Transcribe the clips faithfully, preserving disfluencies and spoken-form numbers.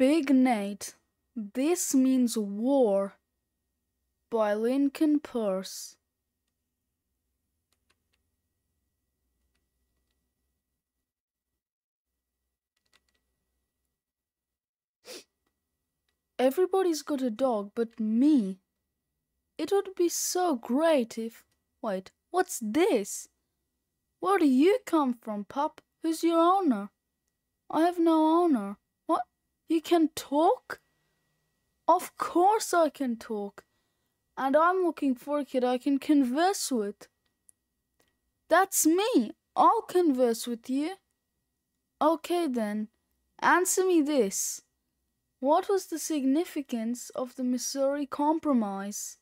Big Nate, This Means War by Lincoln Peirce. Everybody's got a dog but me. It would be so great if... Wait, what's this? Where do you come from, pup? Who's your owner? I have no owner. What? You can talk? Of course I can talk. And I'm looking for a kid I can converse with. That's me. I'll converse with you. Okay then, answer me this. What was the significance of the Missouri Compromise?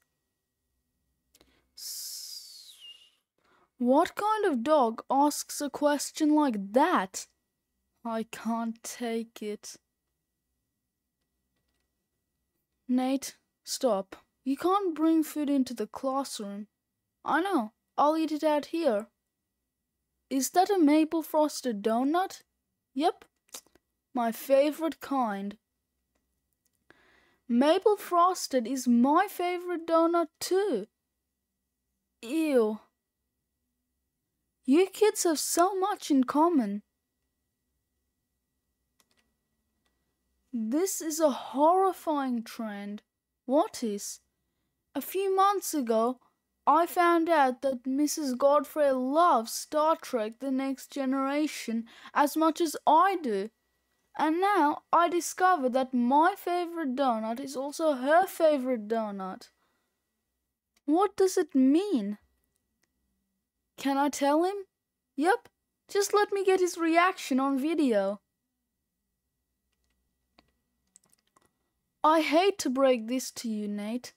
What kind of dog asks a question like that? I can't take it. Nate, stop. You can't bring food into the classroom. I know. I'll eat it out here. Is that a maple frosted donut? Yep. My favorite kind. Maple frosted is my favorite donut too. Ew. You kids have so much in common. This is a horrifying trend. What is? A few months ago, I found out that Missus Godfrey loves Star Trek The Next Generation as much as I do. And now I discover that my favorite donut is also her favorite donut. What does it mean? Can I tell him? Yep, just let me get his reaction on video. I hate to break this to you, Nate,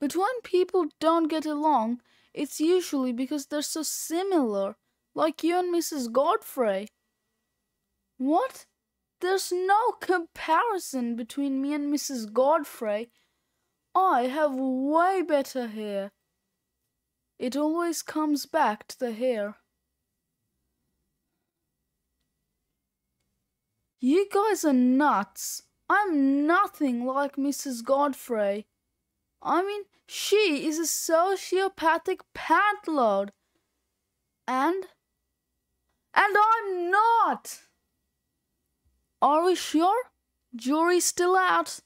but when people don't get along, it's usually because they're so similar, like you and Missus Godfrey. What? There's no comparison between me and Missus Godfrey. I have way better hair. It always comes back to the hair. You guys are nuts. I'm nothing like Missus Godfrey. I mean, she is a sociopathic pantload. And? And I'm not! Are we sure? Jury's still out.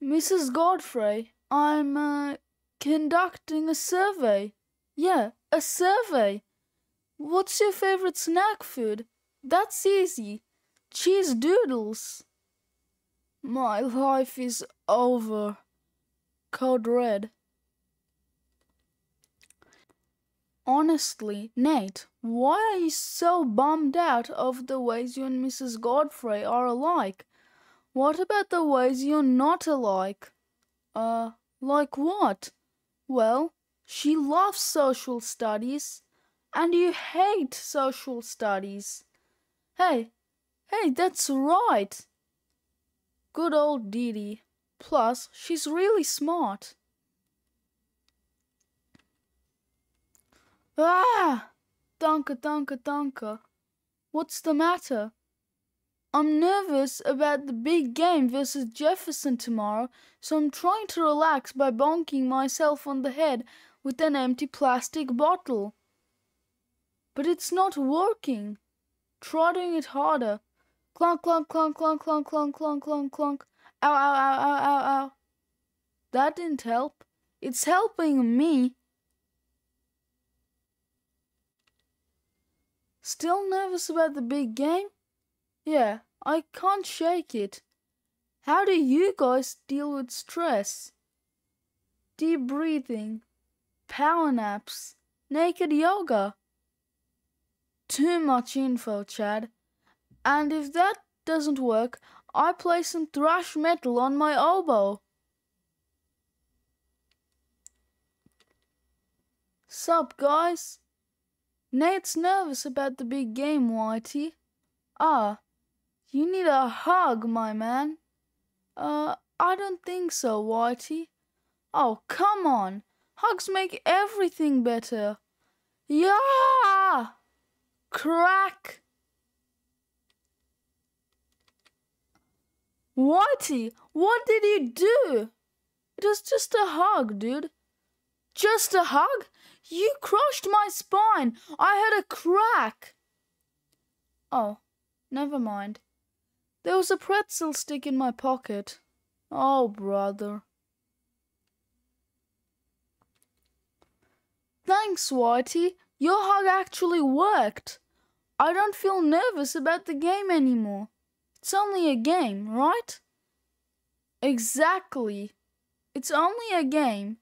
Missus Godfrey, I'm uh, conducting a survey. Yeah, a survey. What's your favorite snack food? That's easy. Cheese doodles. My life is over. Code Red. Honestly, Nate, why are you so bummed out over the ways you and Missus Godfrey are alike? What about the ways you're not alike? Uh, like what? Well, she loves social studies, and you hate social studies. Hey, hey, that's right. Good old Dee Dee. Plus, she's really smart. Ah! Dunka, dunka, dunka. What's the matter? I'm nervous about the big game versus Jefferson tomorrow, so I'm trying to relax by bonking myself on the head with an empty plastic bottle. But it's not working. Try doing it harder. Clunk, clunk, clunk, clunk, clunk, clunk, clunk, clunk, clunk. Ow, ow, ow, ow, ow, ow. That didn't help. It's helping me. Still nervous about the big game? Yeah, I can't shake it. How do you guys deal with stress? Deep breathing, power naps, naked yoga. Too much info, Chad. And if that doesn't work, I play some thrash metal on my oboe. Sup, guys? Nate's nervous about the big game, Whitey. Ah, you need a hug, my man. Uh, I don't think so, Whitey. Oh, come on. Hugs make everything better. Yeah! Crack! Whitey, what did you do? It was just a hug, dude. Just a hug? You crushed my spine. I had a crack. Oh, never mind. There was a pretzel stick in my pocket. Oh, brother. Thanks, Whitey. Your hug actually worked. I don't feel nervous about the game anymore. It's only a game, right? Exactly. It's only a game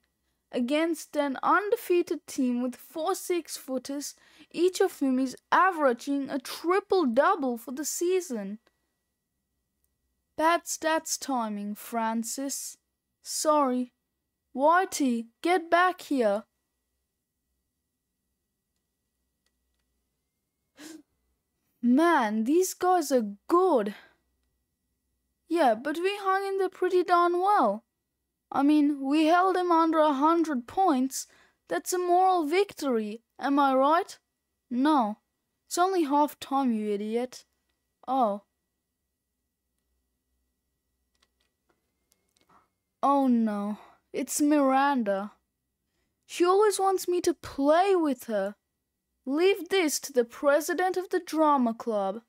against an undefeated team with four six-footers, each of whom is averaging a triple-double for the season. Bad stats timing, Francis. Sorry. Whitey, get back here. Man, these guys are good. Yeah, but we hung in there pretty darn well. I mean, we held them under a hundred points. That's a moral victory, am I right? No, it's only half time, you idiot. Oh. Oh no, it's Miranda. She always wants me to play with her. Leave this to the president of the drama club.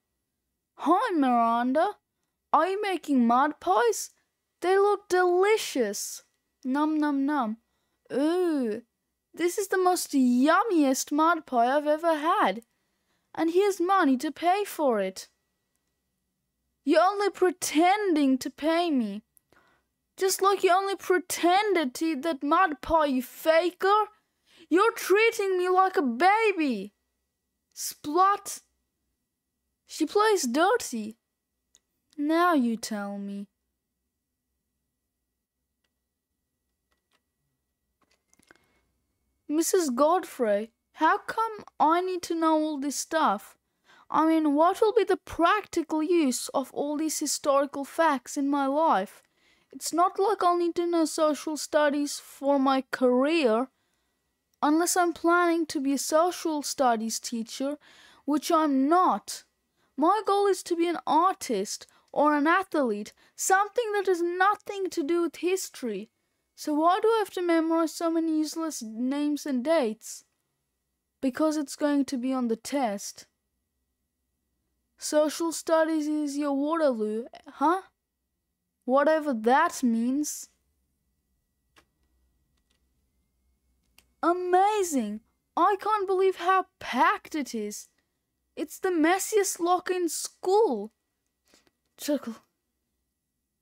Hi, Miranda. Are you making mud pies? They look delicious. Nom nom nom. Ooh, this is the most yummiest mud pie I've ever had. And here's money to pay for it. You're only pretending to pay me. Just like you only pretended to eat that mud pie, you faker. You're treating me like a baby! Splot! She plays dirty. Now you tell me. Missus Godfrey, how come I need to know all this stuff? I mean, what will be the practical use of all these historical facts in my life? It's not like I'll need to know social studies for my career. Unless I'm planning to be a social studies teacher, which I'm not. My goal is to be an artist or an athlete, something that has nothing to do with history. So why do I have to memorize so many useless names and dates? Because it's going to be on the test. Social studies is your Waterloo, huh? Whatever that means. Amazing! I can't believe how packed it is. It's the messiest locker in school. Chuckle.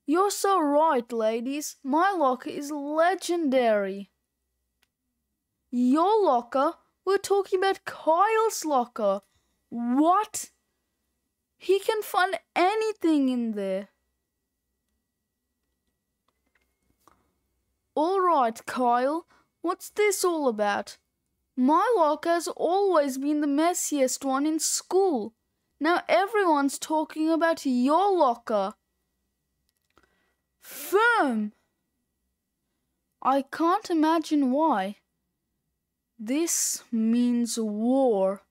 You're so right, ladies. My locker is legendary. Your locker? We're talking about Kyle's locker. What? He can find anything in there. All right, Kyle. What's this all about? My locker has always been the messiest one in school. Now everyone's talking about your locker. Firm! I can't imagine why. This means war.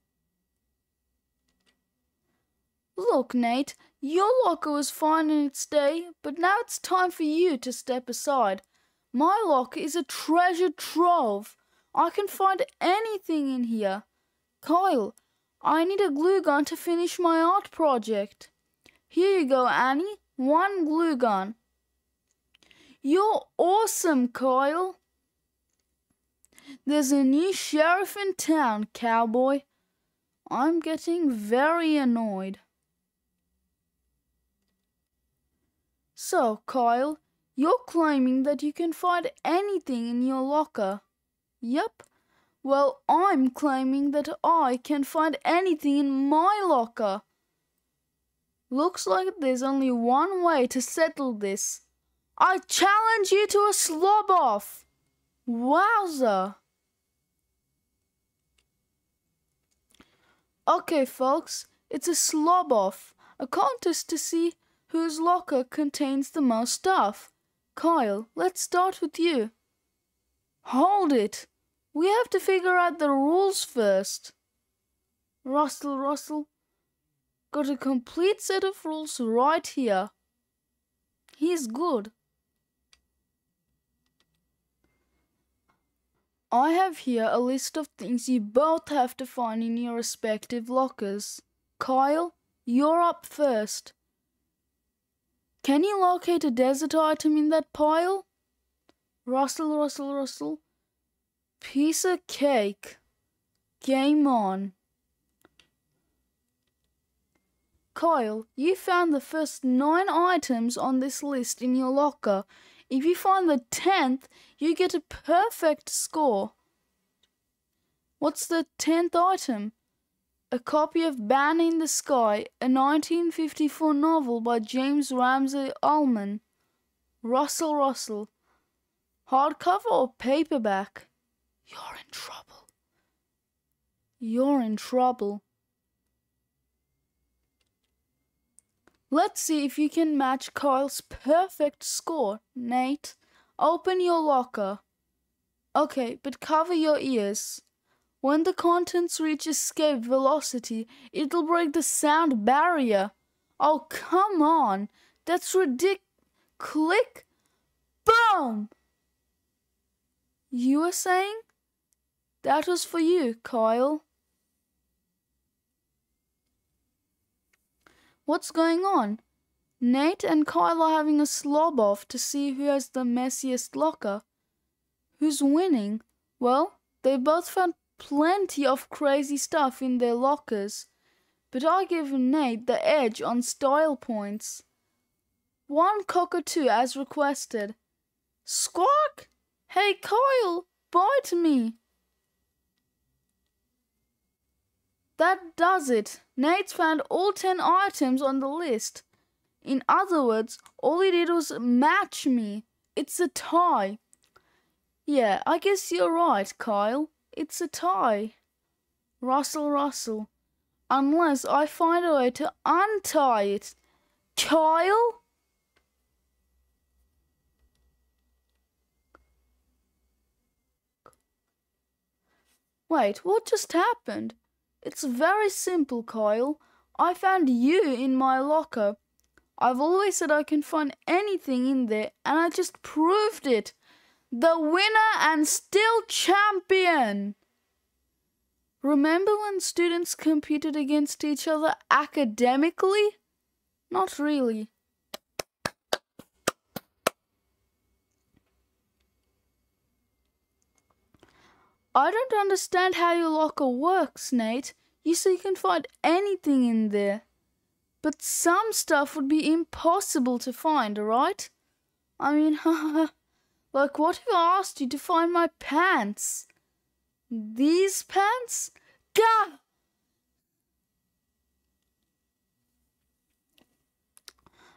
Look, Nate, your locker was fine in its day, but now it's time for you to step aside. My locker is a treasure trove. I can find anything in here. Kyle, I need a glue gun to finish my art project. Here you go, Annie. One glue gun. You're awesome, Kyle. There's a new sheriff in town, cowboy. I'm getting very annoyed. So, Kyle, you're claiming that you can find anything in your locker. Yep. Well, I'm claiming that I can find anything in my locker. Looks like there's only one way to settle this. I challenge you to a slob-off! Wowza! Okay, folks, it's a slob-off, a contest to see whose locker contains the most stuff. Kyle, let's start with you. Hold it. We have to figure out the rules first. Russell, Russell. Got a complete set of rules right here. He's good. I have here a list of things you both have to find in your respective lockers. Kyle, you're up first. Can you locate a desert item in that pile? Rustle, rustle, rustle. Piece of cake. Game on. Kyle, you found the first nine items on this list in your locker. If you find the tenth, you get a perfect score. What's the tenth item? A copy of Banner in the Sky, a nineteen fifty-four novel by James Ramsey Ullman. Russell, Russell. Hardcover or paperback? You're in trouble. You're in trouble. Let's see if you can match Kyle's perfect score, Nate. Open your locker. Okay, but cover your ears. When the contents reach escape velocity, it'll break the sound barrier. Oh, come on. That's ridic... Click. Boom! You were saying? That was for you, Kyle. What's going on? Nate and Kyle are having a slob-off to see who has the messiest locker. Who's winning? Well, they both found plenty of crazy stuff in their lockers, but I give Nate the edge on style points. One cockatoo as requested. Squawk! Hey Kyle, bite me! That does it. Nate's found all ten items on the list. In other words, all he did was match me. It's a tie. Yeah, I guess you're right, Kyle. It's a tie. Russell, Russell. Unless I find a way to untie it. Kyle? Wait, what just happened? It's very simple, Kyle. I found you in my locker. I've always said I can find anything in there, and I just proved it. The winner and still champion! Remember when students competed against each other academically? Not really. I don't understand how your locker works, Nate. You say you can find anything in there. But some stuff would be impossible to find, alright? I mean, haha. Like, what if I asked you to find my pants? These pants? Gah!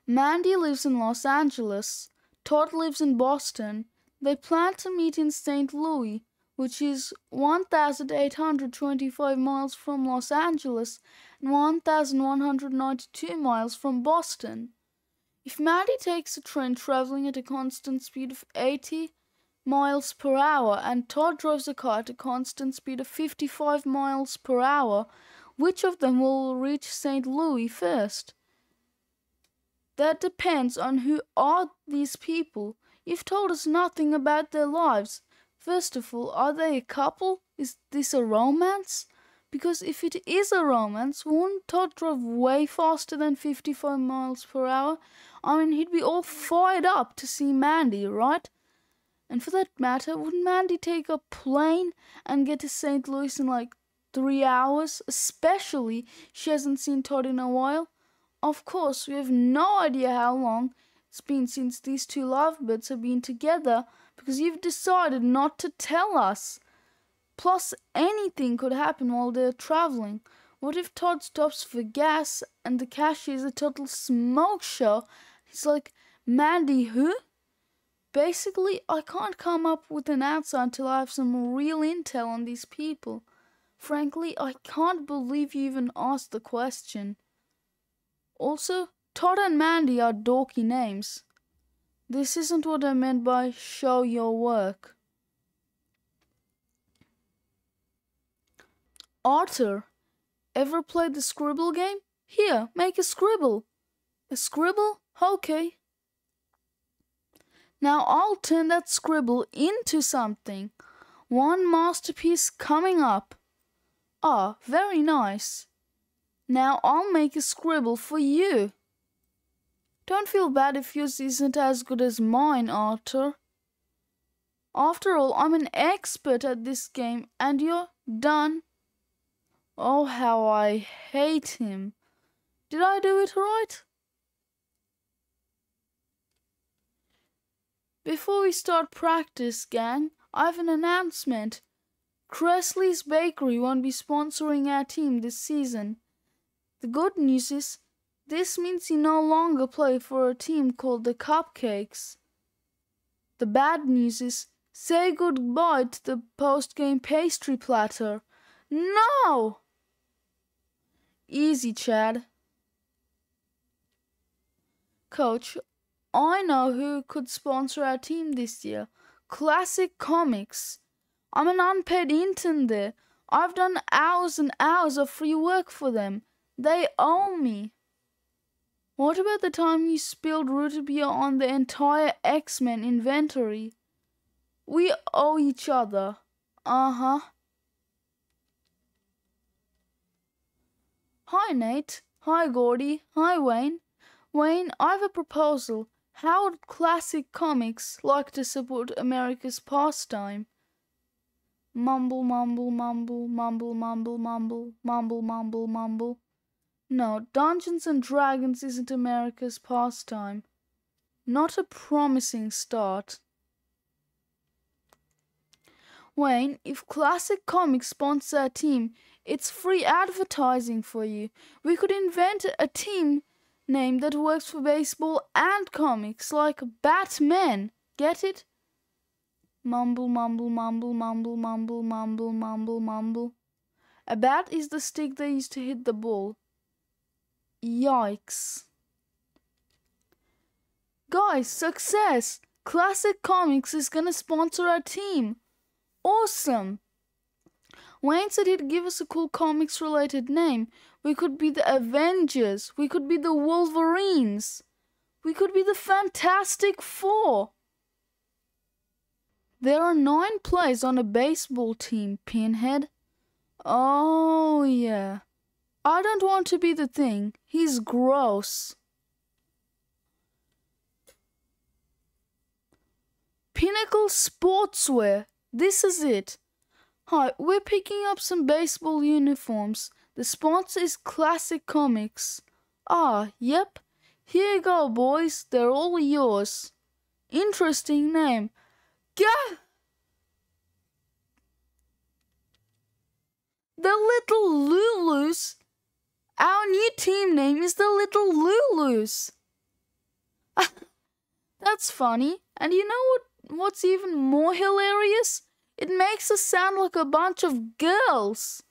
Mandy lives in Los Angeles. Todd lives in Boston. They plan to meet in Saint Louis, which is one thousand eight hundred twenty-five miles from Los Angeles and one thousand one hundred ninety-two miles from Boston. If Maddie takes a train traveling at a constant speed of eighty miles per hour and Todd drives a car at a constant speed of fifty-five miles per hour, which of them will reach Saint Louis first? That depends on who are these people. You've told us nothing about their lives. First of all, are they a couple? Is this a romance? Because if it is a romance, wouldn't Todd drive way faster than fifty-five miles per hour? I mean, he'd be all fired up to see Mandy, right? And for that matter, wouldn't Mandy take a plane and get to Saint Louis in like three hours? Especially, she hasn't seen Todd in a while. Of course, we have no idea how long it's been since these two lovebirds have been together, because you've decided not to tell us. Plus, anything could happen while they're traveling. What if Todd stops for gas and the cashier is a total smoke show? He's like, Mandy, who? Basically, I can't come up with an answer until I have some real intel on these people. Frankly, I can't believe you even asked the question. Also, Todd and Mandy are dorky names. This isn't what I meant by show your work. Otter. Ever played the scribble game? Here, make a scribble. A scribble? Okay. Now I'll turn that scribble into something. One masterpiece coming up. Ah, very nice. Now I'll make a scribble for you. Don't feel bad if yours isn't as good as mine, Arthur. After all, I'm an expert at this game, and you're done. Oh, how I hate him. Did I do it right? Before we start practice, gang, I have an announcement. Cressley's Bakery won't be sponsoring our team this season. The good news is, this means you no longer play for a team called the Cupcakes. The bad news is, say goodbye to the post-game pastry platter. No! Easy, Chad. Coach, I know who could sponsor our team this year. Classic Comics. I'm an unpaid intern there. I've done hours and hours of free work for them. They owe me. What about the time you spilled root beer on the entire X-Men inventory? We owe each other. Uh-huh. Hi, Nate. Hi, Gordy. Hi, Wayne. Wayne, I have a proposal. How would Classic Comics like to support America's pastime? Mumble, mumble, mumble, mumble, mumble, mumble, mumble, mumble, mumble. No, Dungeons and Dragons isn't America's pastime. Not a promising start. Wayne, if Classic Comics sponsor a team, it's free advertising for you. We could invent a team name that works for baseball and comics, like Batman. Get it? Mumble, mumble, mumble, mumble, mumble, mumble, mumble, mumble. A bat is the stick they used to hit the ball. Yikes. Guys, success! Classic Comics is gonna sponsor our team. Awesome! Wayne said he'd give us a cool comics-related name. We could be the Avengers. We could be the Wolverines. We could be the Fantastic Four. There are nine players on a baseball team, Pinhead. Oh, yeah. I don't want to be the thing. He's gross. Pinnacle Sportswear. This is it. Hi, we're picking up some baseball uniforms. The sponsor is Classic Comics. Ah, yep. Here you go, boys. They're all yours. Interesting name. Gah! The Little Lulus. Our new team name is the Little Lulus. That's funny. And you know what? What's even more hilarious? It makes us sound like a bunch of girls.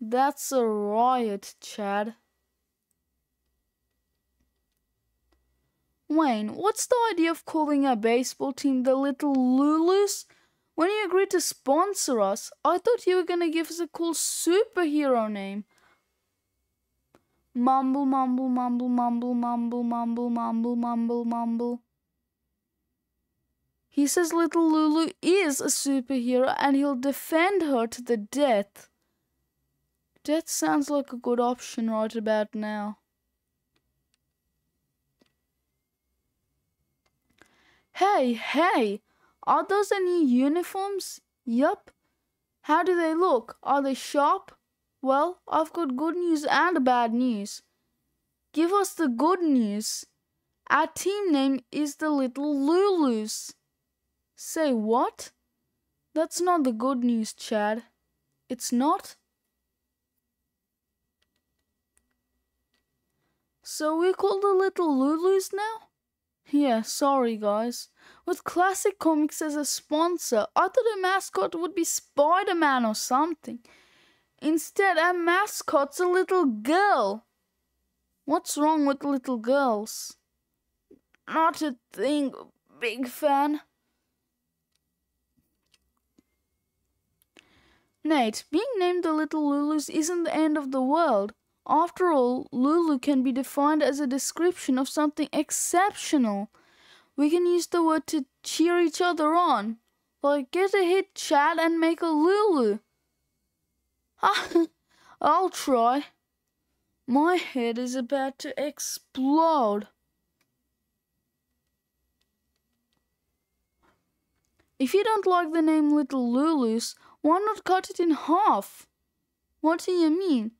That's a riot, Chad. Wayne, what's the idea of calling our baseball team the Little Lulus? When you agreed to sponsor us, I thought you were going to give us a cool superhero name. Mumble, mumble, mumble, mumble, mumble, mumble, mumble, mumble, mumble. He says Little Lulu is a superhero and he'll defend her to the death. Death sounds like a good option right about now. Hey, hey, are those any uniforms? Yup. How do they look? Are they sharp? Well, I've got good news and bad news. Give us the good news. Our team name is the Little Lulus. Say what? That's not the good news, Chad. It's not? So we call the Little Lulus now? Yeah, sorry guys. With Classic Comics as a sponsor, I thought a mascot would be Spider-Man or something. Instead, our mascot's a little girl. What's wrong with little girls? Not a thing, big fan. Nate, being named the Little Lulus isn't the end of the world. After all, Lulu can be defined as a description of something exceptional. We can use the word to cheer each other on. Like, get a hit, Chad, and make a Lulu. Ah, I'll try. My head is about to explode. If you don't like the name Little Lulus, why not cut it in half? What do you mean?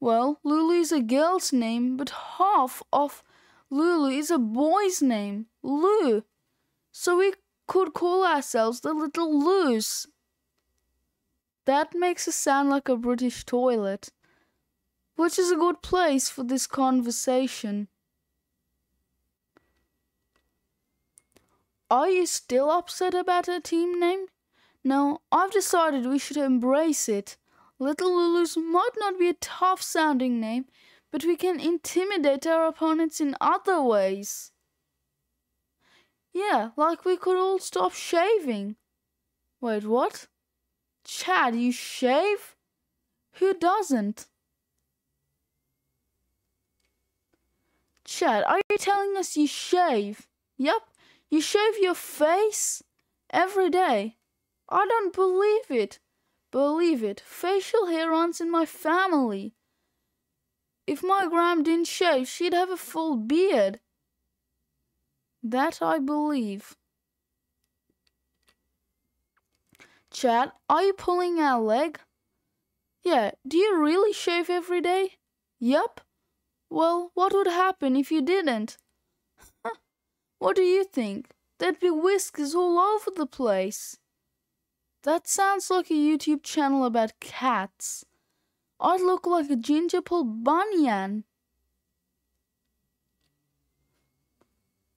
Well, Lulu is a girl's name, but half of Lulu is a boy's name, Lou. So we could call ourselves the Little Lous. That makes us sound like a British toilet, which is a good place for this conversation. Are you still upset about her team name? No, I've decided we should embrace it. Little Lulus might not be a tough-sounding name, but we can intimidate our opponents in other ways. Yeah, like we could all stop shaving. Wait, what? Chad, you shave? Who doesn't? Chad, are you telling us you shave? Yup. You shave your face every day. I don't believe it. Believe it, facial hair runs in my family. If my gram didn't shave, she'd have a full beard. That I believe. Chad, are you pulling our leg? Yeah, do you really shave every day? Yup. Well, what would happen if you didn't? What do you think? There'd be whiskers all over the place. That sounds like a YouTube channel about cats. I'd look like a gingerpole bunyan.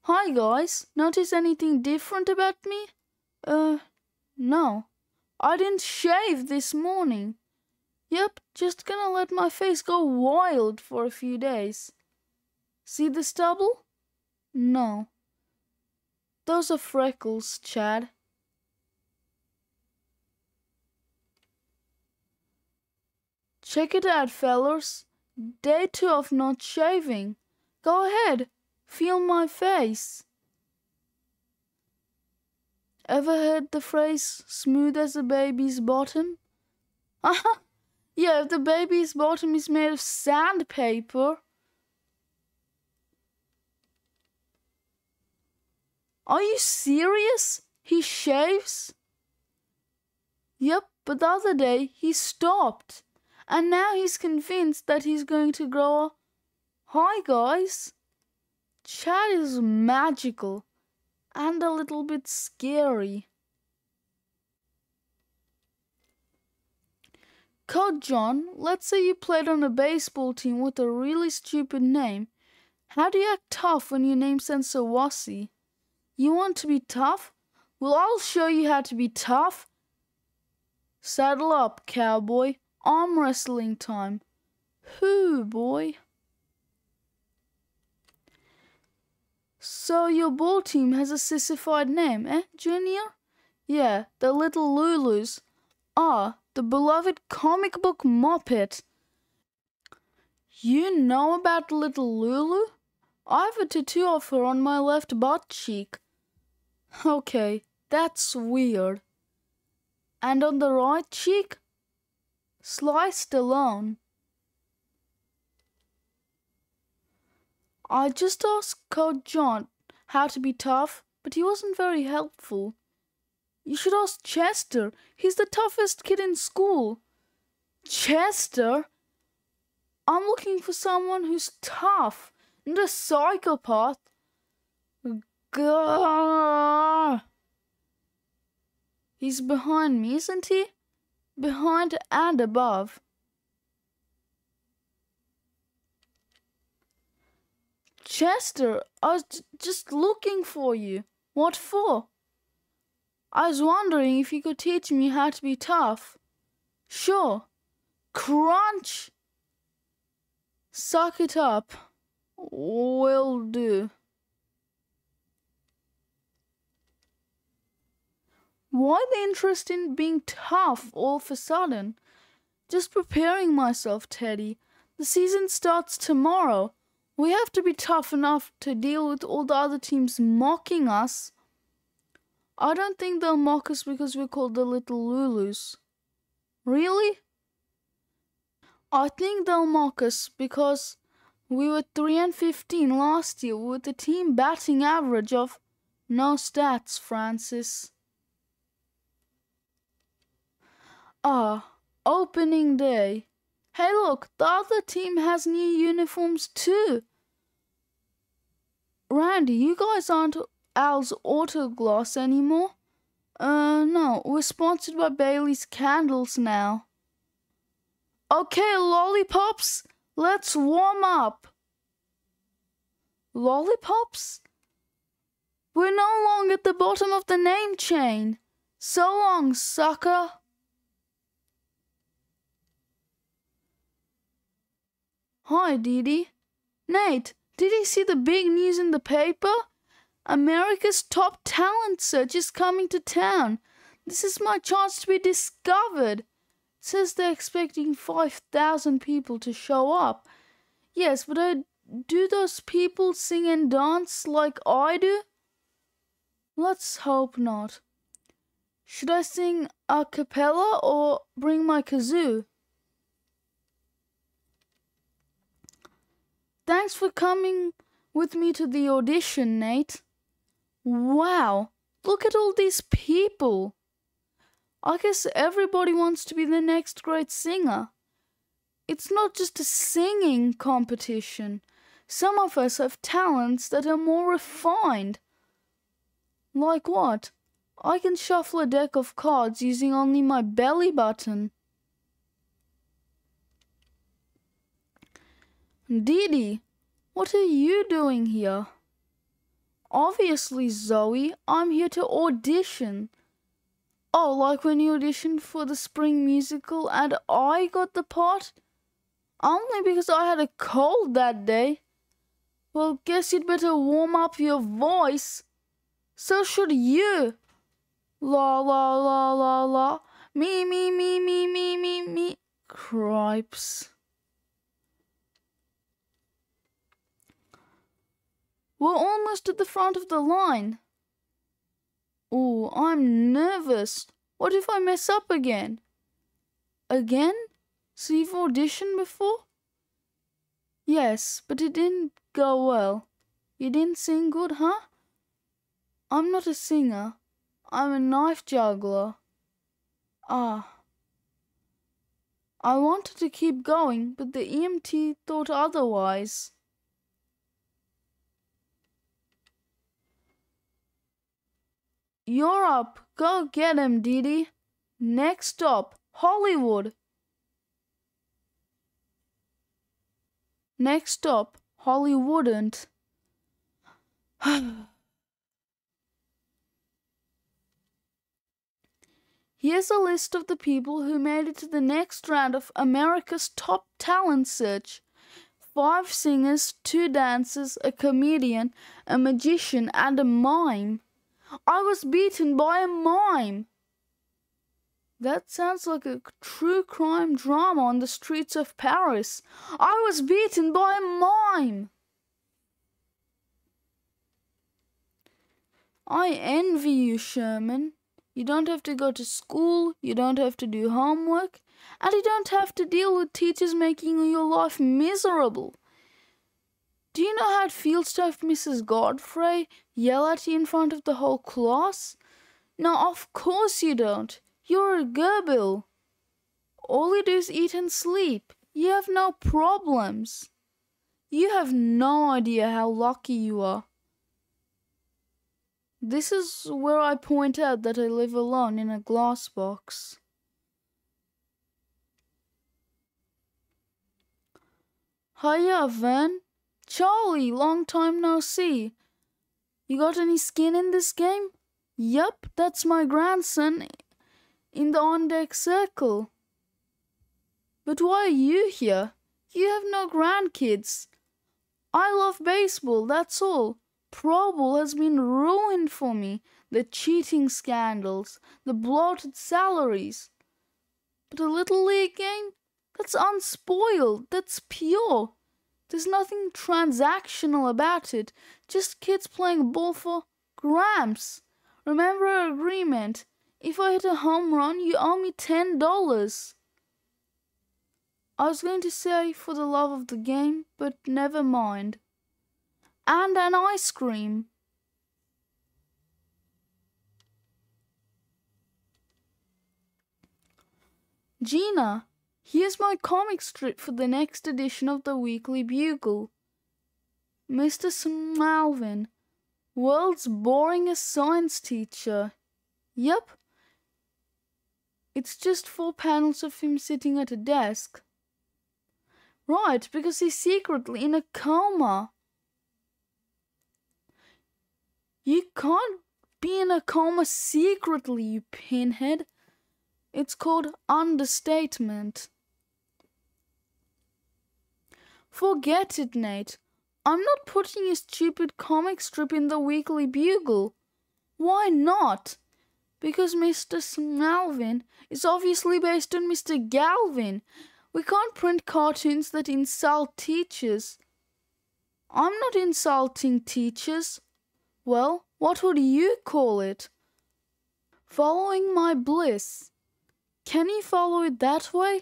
Hi guys, notice anything different about me? Uh, no. I didn't shave this morning. Yep, just gonna let my face go wild for a few days. See the stubble? No. Those are freckles, Chad. Check it out, fellas. Day two of not shaving. Go ahead. Feel my face. Ever heard the phrase, smooth as a baby's bottom? Aha! Yeah, if the baby's bottom is made of sandpaper. Are you serious? He shaves? Yep, but the other day he stopped. And now he's convinced that he's going to grow a... Hi, guys. Chad is magical. And a little bit scary. Code John, let's say you played on a baseball team with a really stupid name. How do you act tough when your name sounds so wussy? You want to be tough? Well, I'll show you how to be tough. Saddle up, cowboy. Arm wrestling time. Hoo, boy. So your ball team has a sissified name, eh, Junior? Yeah, the Little Lulus are the beloved comic book Muppet. You know about Little Lulu? I have a tattoo of her on my left butt cheek. Okay, that's weird. And on the right cheek? Sliced alone. I just asked Code John how to be tough, but he wasn't very helpful. You should ask Chester. He's the toughest kid in school. Chester? I'm looking for someone who's tough, not a psychopath. Gah! He's behind me, isn't he? Behind and above. Chester, I was just looking for you. What for? I was wondering if you could teach me how to be tough. Sure. Crunch! Suck it up. Will do. Why the interest in being tough all of a sudden? Just preparing myself, Teddy. The season starts tomorrow. We have to be tough enough to deal with all the other teams mocking us. I don't think they'll mock us because we're called the Little Lulus. Really? I think they'll mock us because we were three and fifteen last year with a team batting average of no stats, Francis. Ah, opening day. Hey look, the other team has new uniforms too. Randy, you guys aren't Al's Autoglass anymore? Uh, no, we're sponsored by Bailey's Candles now. Okay, lollipops, let's warm up. Lollipops? We're no longer at the bottom of the name chain. So long, sucker. Hi, Didi. Nate, did you see the big news in the paper? America's top talent search is coming to town. This is my chance to be discovered. It says they're expecting five thousand people to show up. Yes, but uh, do those people sing and dance like I do? Let's hope not. Should I sing a cappella or bring my kazoo? Thanks for coming with me to the audition, Nate. Wow, look at all these people. I guess everybody wants to be the next great singer. It's not just a singing competition. Some of us have talents that are more refined. Like what? I can shuffle a deck of cards using only my belly button. Didi, what are you doing here? Obviously, Zoe, I'm here to audition. Oh, like when you auditioned for the spring musical and I got the part? Only because I had a cold that day. Well, guess you'd better warm up your voice. So should you. La la la la la. Me, me, me, me, me, me, me. Cripes. We're almost at the front of the line. Ooh, I'm nervous. What if I mess up again? Again? So you've auditioned before? Yes, but it didn't go well. You didn't sing good, huh? I'm not a singer. I'm a knife juggler. Ah. I wanted to keep going, but the E M T thought otherwise. You're up. Go get him, Didi. Next stop, Hollywood. Next stop, Hollywoodn't. Here's a list of the people who made it to the next round of America's Top Talent Search. Five singers, two dancers, a comedian, a magician, and a mime. I was beaten by a mime. That sounds like a true crime drama on the streets of Paris. I was beaten by a mime. I envy you, Sherman. You don't have to go to school, you don't have to do homework, and you don't have to deal with teachers making your life miserable. Do you know how it feels to have Missus Godfrey yell at you in front of the whole class? No, of course you don't. You're a gerbil. All you do is eat and sleep. You have no problems. You have no idea how lucky you are. This is where I point out that I live alone in a glass box. Hiya, Van. Charlie, long time no see. You got any skin in this game? Yup, that's my grandson in the on-deck circle. But why are you here? You have no grandkids. I love baseball, that's all. Pro Bowl has been ruined for me. The cheating scandals, the bloated salaries. But a Little League game? That's unspoiled, that's pure. There's nothing transactional about it, just kids playing ball for gramps. Remember our agreement? If I hit a home run, you owe me ten dollars. I was going to say for the love of the game, but never mind. And an ice cream. Gina, here's my comic strip for the next edition of the Weekly Bugle. Mister Smalvin, world's boringest science teacher. Yep. It's just four panels of him sitting at a desk. Right, because he's secretly in a coma. You can't be in a coma secretly, you pinhead. It's called understatement. Forget it, Nate. I'm not putting a stupid comic strip in the Weekly Bugle. Why not? Because Mister Smalvin is obviously based on Mister Galvin. We can't print cartoons that insult teachers. I'm not insulting teachers. Well, what would you call it? Following my bliss. Can you follow it that way?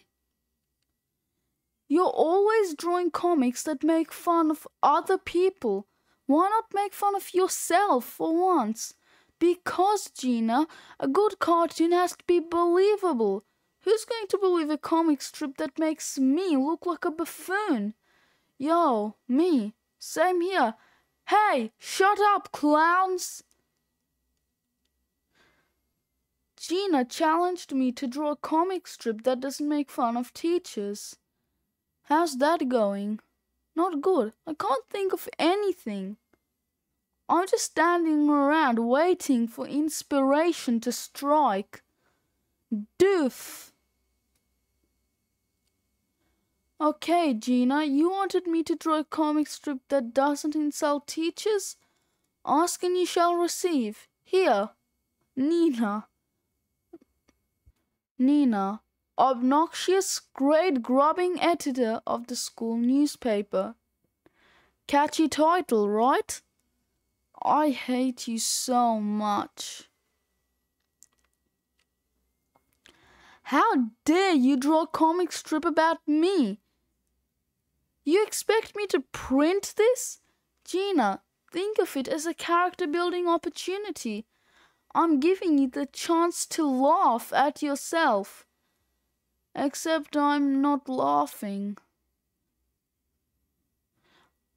You're always drawing comics that make fun of other people. Why not make fun of yourself for once? Because, Gina, a good cartoon has to be believable. Who's going to believe a comic strip that makes me look like a buffoon? Yo, me. Same here. Hey, shut up, clowns! Gina challenged me to draw a comic strip that doesn't make fun of teachers. How's that going? Not good. I can't think of anything. I'm just standing around waiting for inspiration to strike. Doof! Okay, Gina, you wanted me to draw a comic strip that doesn't insult teachers? Ask and you shall receive. Here, Nina. Nina, obnoxious grade-grubbing editor of the school newspaper. Catchy title, right? I hate you so much. How dare you draw a comic strip about me? You expect me to print this? Gina, think of it as a character-building opportunity. I'm giving you the chance to laugh at yourself. Except I'm not laughing.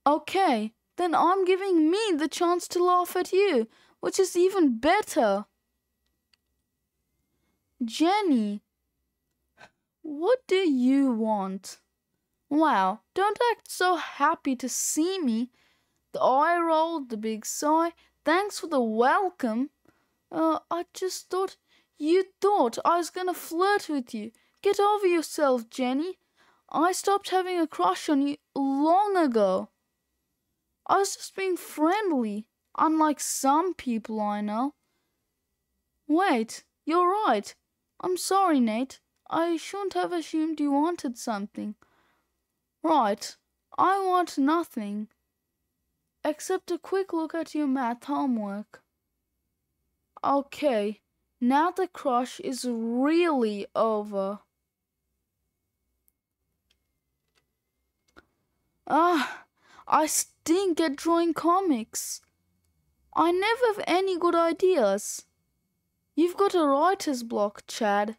Okay, then I'm giving me the chance to laugh at you, which is even better. Jenny, what do you want? Wow, don't act so happy to see me. The eye roll, the big sigh, thanks for the welcome. Uh, I just thought you thought I was gonna flirt with you. Get over yourself, Jenny. I stopped having a crush on you long ago. I was just being friendly, unlike some people I know. Wait, you're right. I'm sorry, Nate. I shouldn't have assumed you wanted something. Right, I want nothing. Except a quick look at your math homework. Okay, now the crush is really over. Ah, I stink at drawing comics. I never have any good ideas. You've got a writer's block, Chad.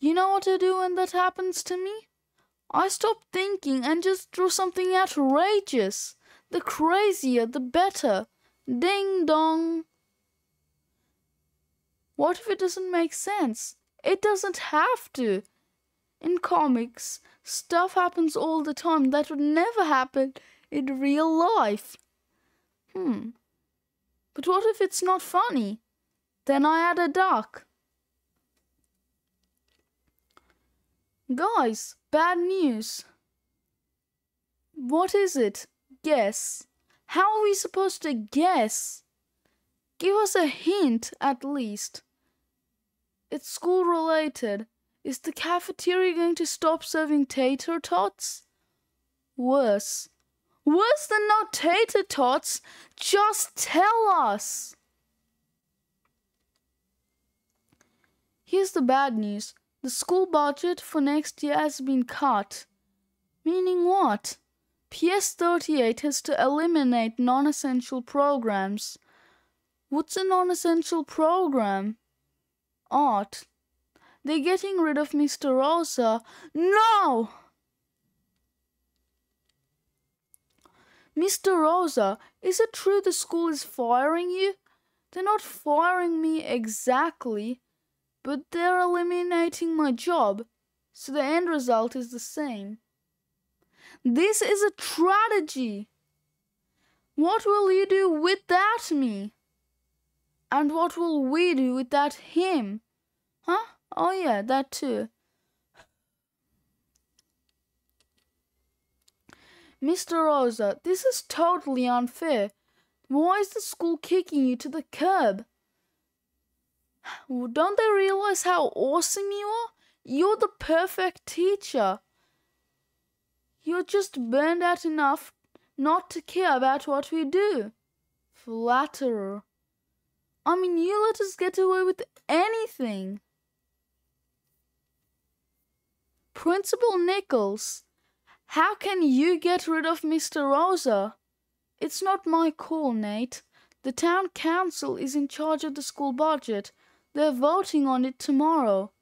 You know what I do when that happens to me? I stop thinking and just draw something outrageous. The crazier, the better. Ding dong. What if it doesn't make sense? It doesn't have to. In comics, stuff happens all the time that would never happen in real life. Hmm. But what if it's not funny? Then I add a duck. Guys, bad news. What is it? Guess. How are we supposed to guess? Give us a hint, at least. It's school-related. Is the cafeteria going to stop serving tater tots? Worse. Worse than no tater tots, just tell us. Here's the bad news. The school budget for next year has been cut. Meaning what? P S thirty-eight has to eliminate non-essential programs. What's a non-essential program? Art. They're getting rid of Mister Rosa. No! Mister Rosa, is it true the school is firing you? They're not firing me exactly, but they're eliminating my job, so the end result is the same. This is a tragedy. What will you do without me? And what will we do without him? Huh? Oh yeah, that too. Mister Rosa, this is totally unfair. Why is the school kicking you to the curb? Don't they realize how awesome you are? You're the perfect teacher. You're just burned out enough not to care about what we do. Flatterer. I mean, you let us get away with anything. Principal Nichols. How can you get rid of Mister Rosa? It's not my call, Nate. The town council is in charge of the school budget. They're voting on it tomorrow.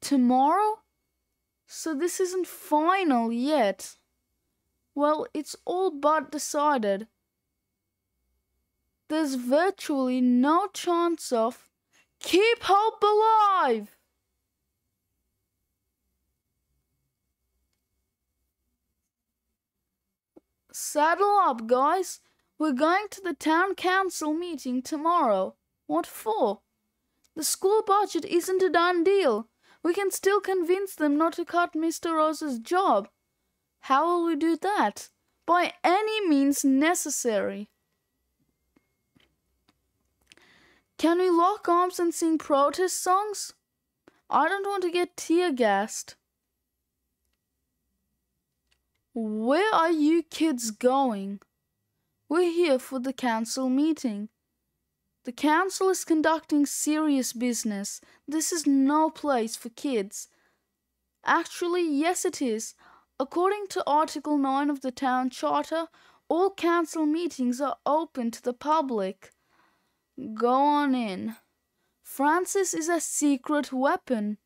Tomorrow? So this isn't final yet. Well, it's all but decided. There's virtually no chance of... Keep hope alive! Saddle up, guys. We're going to the town council meeting tomorrow. What for? The school budget isn't a done deal. We can still convince them not to cut Mister Rose's job. How will we do that? By any means necessary. Can we lock arms and sing protest songs? I don't want to get tear-gassed. Where are you kids going? We're here for the council meeting. The council is conducting serious business. This is no place for kids. Actually, yes it is. According to Article nine of the Town Charter, all council meetings are open to the public. Go on in. Francis is a secret weapon.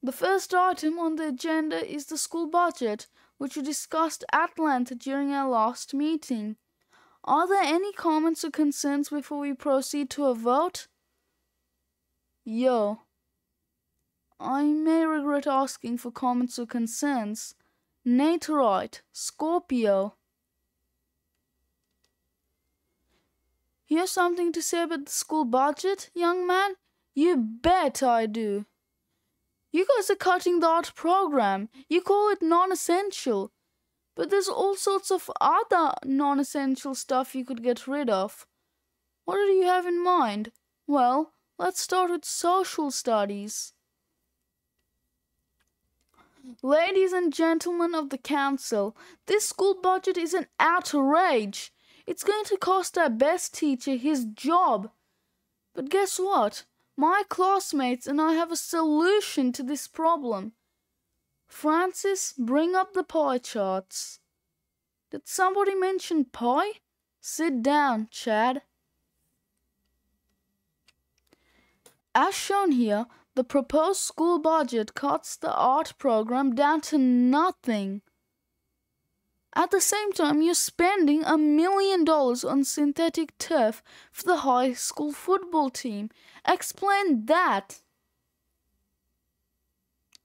The first item on the agenda is the school budget, which we discussed at length during our last meeting. Are there any comments or concerns before we proceed to a vote? Yo. I may regret asking for comments or concerns. Nate Wright, Scorpio. You have something to say about the school budget, young man? You bet I do. You guys are cutting the art program. You call it non-essential. But there's all sorts of other non-essential stuff you could get rid of. What do you have in mind? Well, let's start with social studies. Ladies and gentlemen of the council, this school budget is an outrage. It's going to cost our best teacher his job. But guess what? My classmates and I have a solution to this problem. Francis, bring up the pie charts. Did somebody mention pie? Sit down, Chad. As shown here, the proposed school budget cuts the art program down to nothing. At the same time, you're spending a million dollars on synthetic turf for the high school football team. Explain that.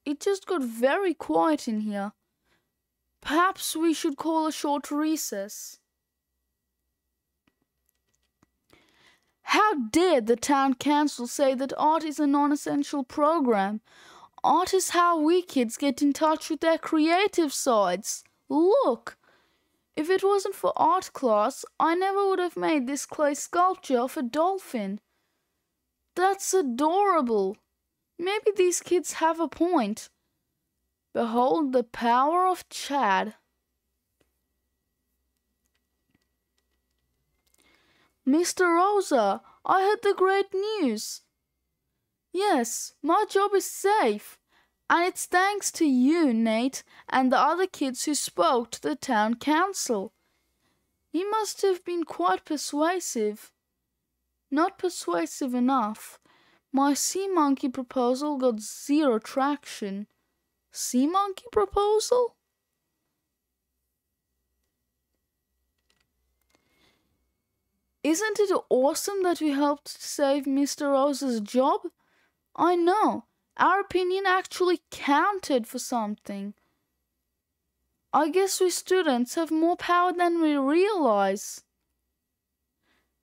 It just got very quiet in here. Perhaps we should call a short recess. How dare the town council say that art is a non-essential program? Art is how we kids get in touch with their creative sides. Look! If it wasn't for art class, I never would have made this clay sculpture of a dolphin. That's adorable. Maybe these kids have a point. Behold the power of Chad. Mister Rosa, I had the great news. Yes, my job is safe. And it's thanks to you, Nate, and the other kids who spoke to the town council. You must have been quite persuasive. Not persuasive enough. My sea monkey proposal got zero traction. Sea monkey proposal? Isn't it awesome that we helped save Mister Rose's job? I know. Our opinion actually counted for something. I guess we students have more power than we realize.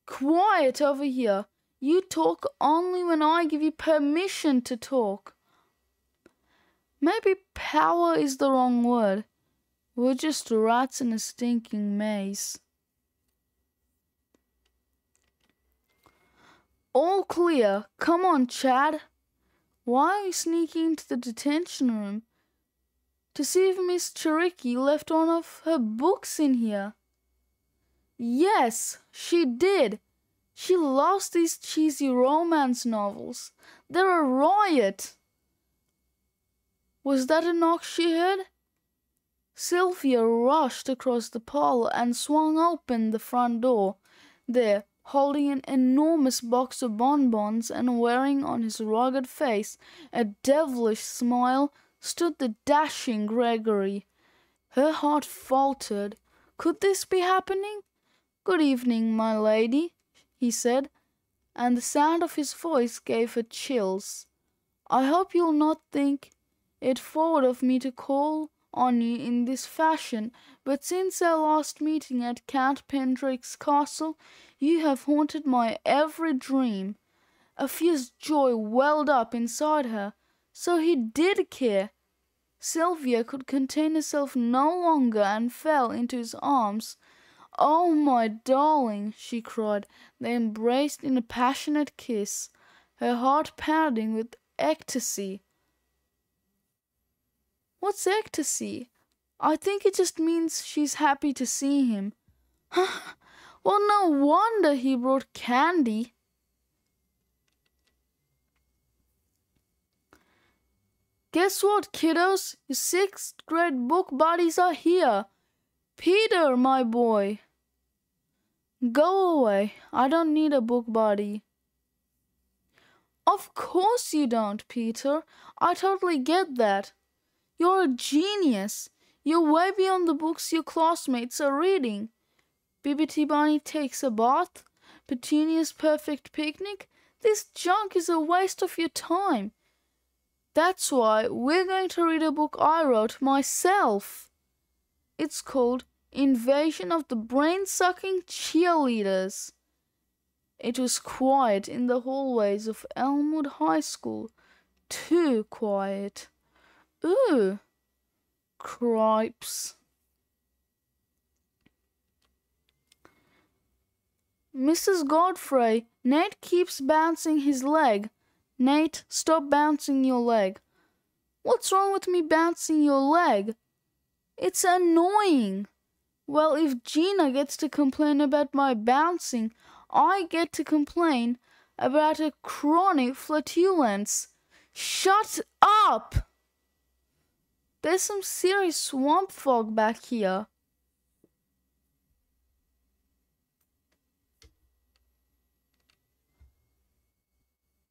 Quiet over here. You talk only when I give you permission to talk. Maybe power is the wrong word. We're just rats in a stinking maze. All clear. Come on, Chad. Why are you sneaking into the detention room? To see if Miss Cherokee left one of her books in here. Yes, she did. She loves these cheesy romance novels. They're a riot. Was that a knock she heard? Sylvia rushed across the parlor and swung open the front door. There, holding an enormous box of bonbons and wearing on his rugged face a devilish smile, stood the dashing Gregory. Her heart faltered. Could this be happening? Good evening, my lady, he said, and the sound of his voice gave her chills. I hope you'll not think it forward of me to call on you in this fashion, but since our last meeting at Count Pendrick's castle, you have haunted my every dream. A fierce joy welled up inside her. So he did care. Sylvia could contain herself no longer and fell into his arms. Oh, my darling, she cried. They embraced in a passionate kiss, her heart pounding with ecstasy. What's ecstasy? I think it just means she's happy to see him. Well, no wonder he brought candy. Guess what, kiddos? Your sixth grade book buddies are here. Peter, my boy. Go away. I don't need a book buddy. Of course you don't, Peter. I totally get that. You're a genius. You're way beyond the books your classmates are reading. B B T Bunny Takes a Bath, Petunia's Perfect Picnic. This junk is a waste of your time. That's why we're going to read a book I wrote myself. It's called Invasion of the Brain-Sucking Cheerleaders. It was quiet in the hallways of Elmwood High School. Too quiet. Ooh, cripes. Missus Godfrey, Nate keeps bouncing his leg. Nate, stop bouncing your leg. What's wrong with me bouncing your leg? It's annoying. Well, if Gina gets to complain about my bouncing, I get to complain about her chronic flatulence. Shut up! There's some serious swamp fog back here.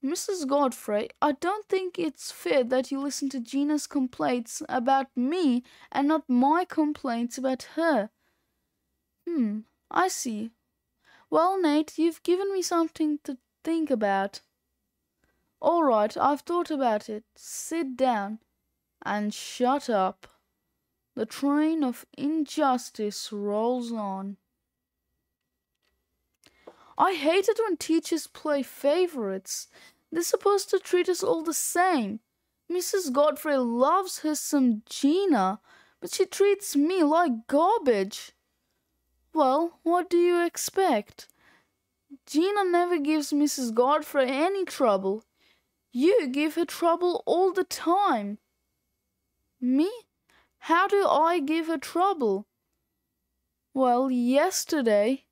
Missus Godfrey, I don't think it's fair that you listen to Gina's complaints about me and not my complaints about her. Hmm, I see. Well, Nate, you've given me something to think about. All right, I've thought about it. Sit down. And shut up. The train of injustice rolls on. I hate it when teachers play favorites. They're supposed to treat us all the same. Missus Godfrey loves her some Gina, but she treats me like garbage. Well, what do you expect? Gina never gives Missus Godfrey any trouble. You give her trouble all the time. Me? How do I give her trouble? Well, yesterday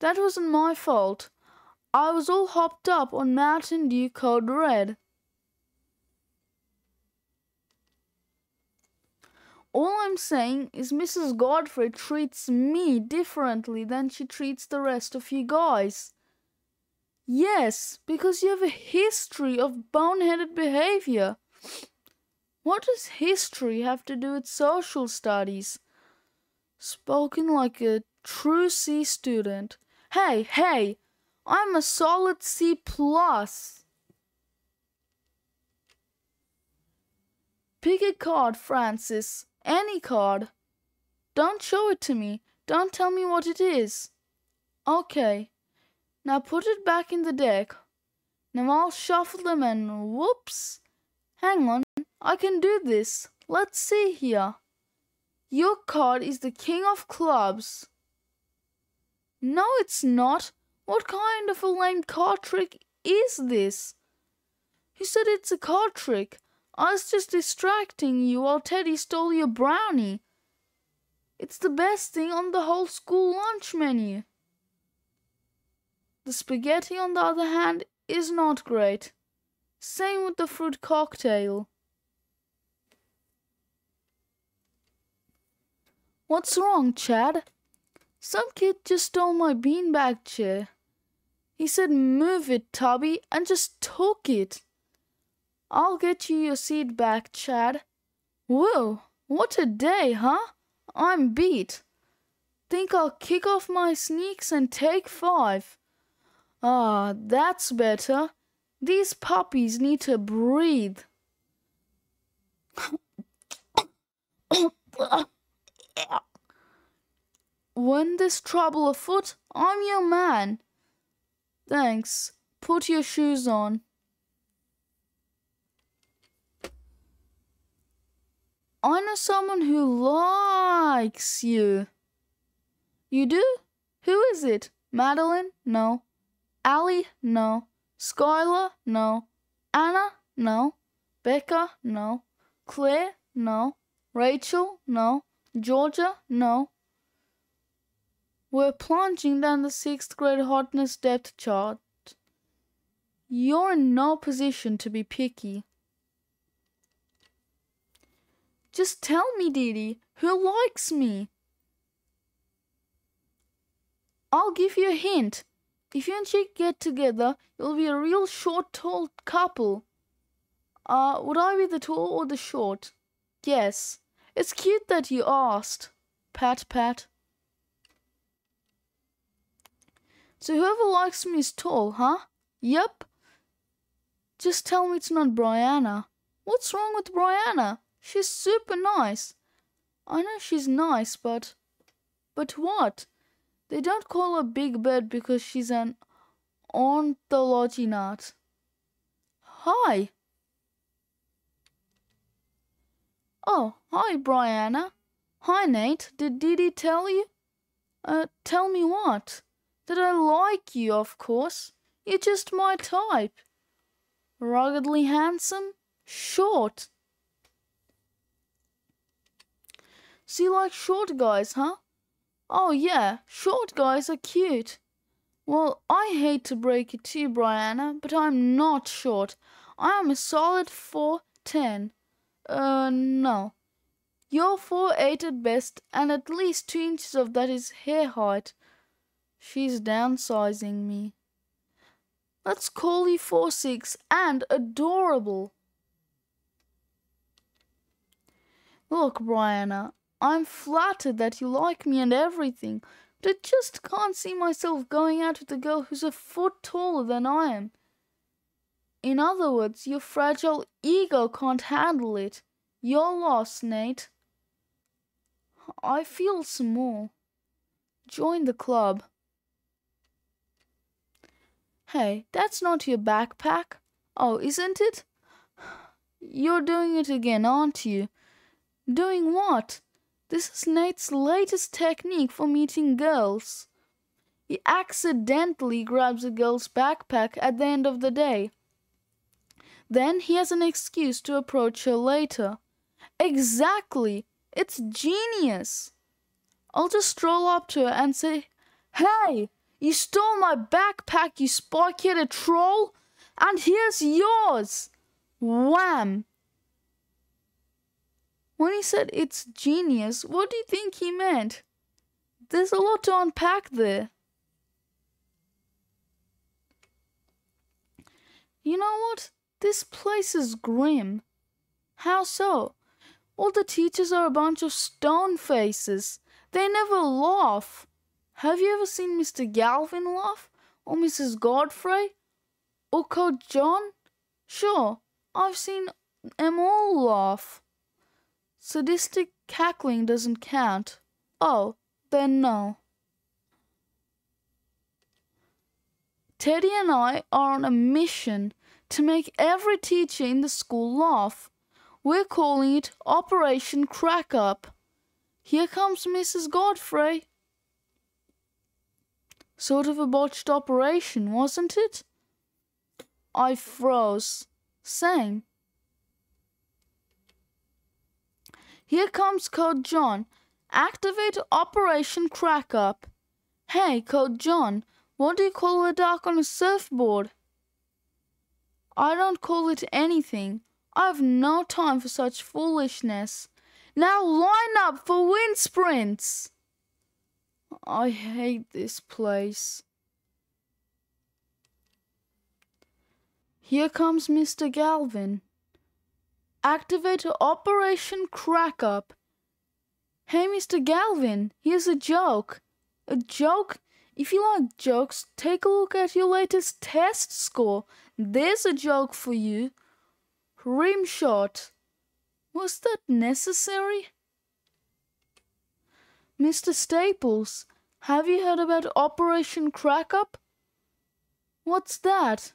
That wasn't my fault. I was all hopped up on Mountain Dew Code Red. All I'm saying is Missus Godfrey treats me differently than she treats the rest of you guys. Yes, because you have a history of boneheaded behavior. What does history have to do with social studies? Spoken like a true C student. Hey, hey, I'm a solid C plus. Pick a card, Francis. Any card. Don't show it to me. Don't tell me what it is. Okay. Now put it back in the deck. Now I'll shuffle them and whoops. Hang on. I can do this. Let's see here. Your card is the king of clubs. No, it's not. What kind of a lame card trick is this? Who said it's a card trick? I was just distracting you while Teddy stole your brownie. It's the best thing on the whole school lunch menu. The spaghetti, on the other hand, is not great. Same with the fruit cocktail. What's wrong, Chad? Some kid just stole my beanbag chair. He said, "Move it, Tubby," and just took it. I'll get you your seat back, Chad. Whoa, what a day, huh? I'm beat. Think I'll kick off my sneaks and take five. Ah, that's better. These puppies need to breathe. When there's trouble afoot, I'm your man. Thanks. Put your shoes on. I know someone who likes you. You do? Who is it? Madeline? No. Allie? No. Skylar? No. Anna? No. Becca? No. Claire? No. Rachel? No. Georgia? No. We're plunging down the sixth grade hotness depth chart. You're in no position to be picky. Just tell me, Didi, who likes me? I'll give you a hint. If you and she get together, you'll be a real short, tall couple. Uh, would I be the tall or the short? Yes. It's cute that you asked. Pat, pat. So whoever likes me is tall, huh? Yep. Just tell me it's not Brianna. What's wrong with Brianna? She's super nice. I know she's nice, but... But what? They don't call her Big Bird because she's an ontology nut. Hi. Oh, hi, Brianna. Hi, Nate. Did Didi tell you? Uh, tell me what? That I like you, of course. You're just my type. Ruggedly handsome, short. So you like short guys, huh? Oh yeah, short guys are cute. Well, I hate to break it to you, Brianna, but I'm not short. I am a solid four ten. Uh, no. You're four eight at best, and at least two inches of that is hair height. She's downsizing me. Let's call you four six and adorable. Look, Brianna, I'm flattered that you like me and everything, but I just can't see myself going out with a girl who's a foot taller than I am. In other words, your fragile ego can't handle it. You're lost, Nate. I feel small. Join the club. Hey, that's not your backpack. Oh, isn't it? You're doing it again, aren't you? Doing what? This is Nate's latest technique for meeting girls. He accidentally grabs a girl's backpack at the end of the day. Then he has an excuse to approach her later. Exactly! It's genius! I'll just stroll up to her and say, "Hey, You stole my backpack, you spy-killer troll! And here's yours! Wham! When he said it's genius, what do you think he meant? There's a lot to unpack there. You know what? This place is grim. How so? All the teachers are a bunch of stone faces. They never laugh. Have you ever seen Mister Galvin laugh? Or Missus Godfrey? Or Coach John? Sure, I've seen them all laugh. Sadistic cackling doesn't count. Oh, then no. Teddy and I are on a mission to make every teacher in the school laugh. We're calling it Operation Crack Up. Here comes Missus Godfrey. Sort of a botched operation, wasn't it? I froze. Same. Here comes Code John. Activate Operation Crack Up. Hey, Code John, what do you call a duck on a surfboard? I don't call it anything. I've no time for such foolishness. Now line up for wind sprints. I hate this place. Here comes Mister Galvin. Activate Operation Crack Up. Hey, Mister Galvin, here's a joke. A joke? If you like jokes, take a look at your latest test score. There's a joke for you. Rim shot. Was that necessary? Mister Staples, have you heard about Operation Crack Up? What's that?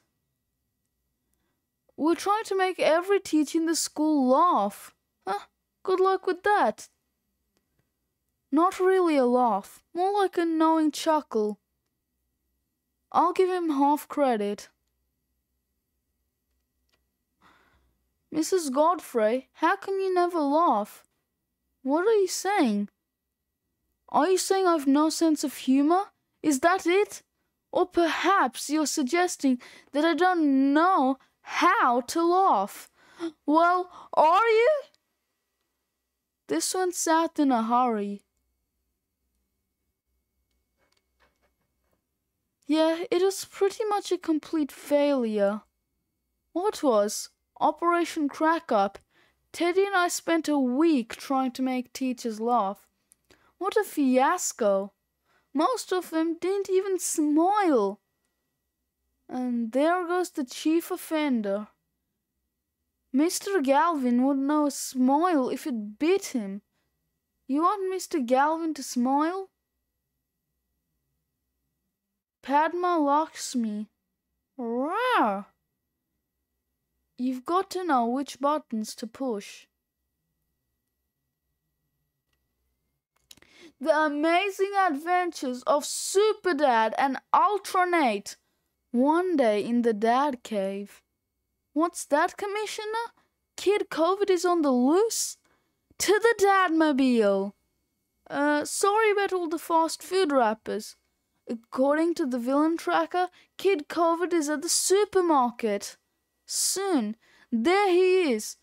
We're trying to make every teacher in the school laugh. Huh, good luck with that. Not really a laugh, more like a knowing chuckle. I'll give him half credit. Missus Godfrey, how come you never laugh? What are you saying? Are you saying I've no sense of humor? Is that it? Or perhaps you're suggesting that I don't know how to laugh. Well, are you? This went south in a hurry. Yeah, it was pretty much a complete failure. What was? Operation Crack Up. Teddy and I spent a week trying to make teachers laugh. What a fiasco. Most of them didn't even smile. And there goes the chief offender. Mister Galvin wouldn't know a smile if it bit him. You want Mister Galvin to smile? Padma Lakshmi. Rawr! You've got to know which buttons to push. The Amazing Adventures of Super Dad and Ultra Nate. One day in the Dad Cave. What's that, Commissioner? Kid COVID is on the loose? To the Dadmobile! Uh, sorry about all the fast food wrappers. According to the villain tracker, Kid COVID is at the supermarket. Soon, there he is.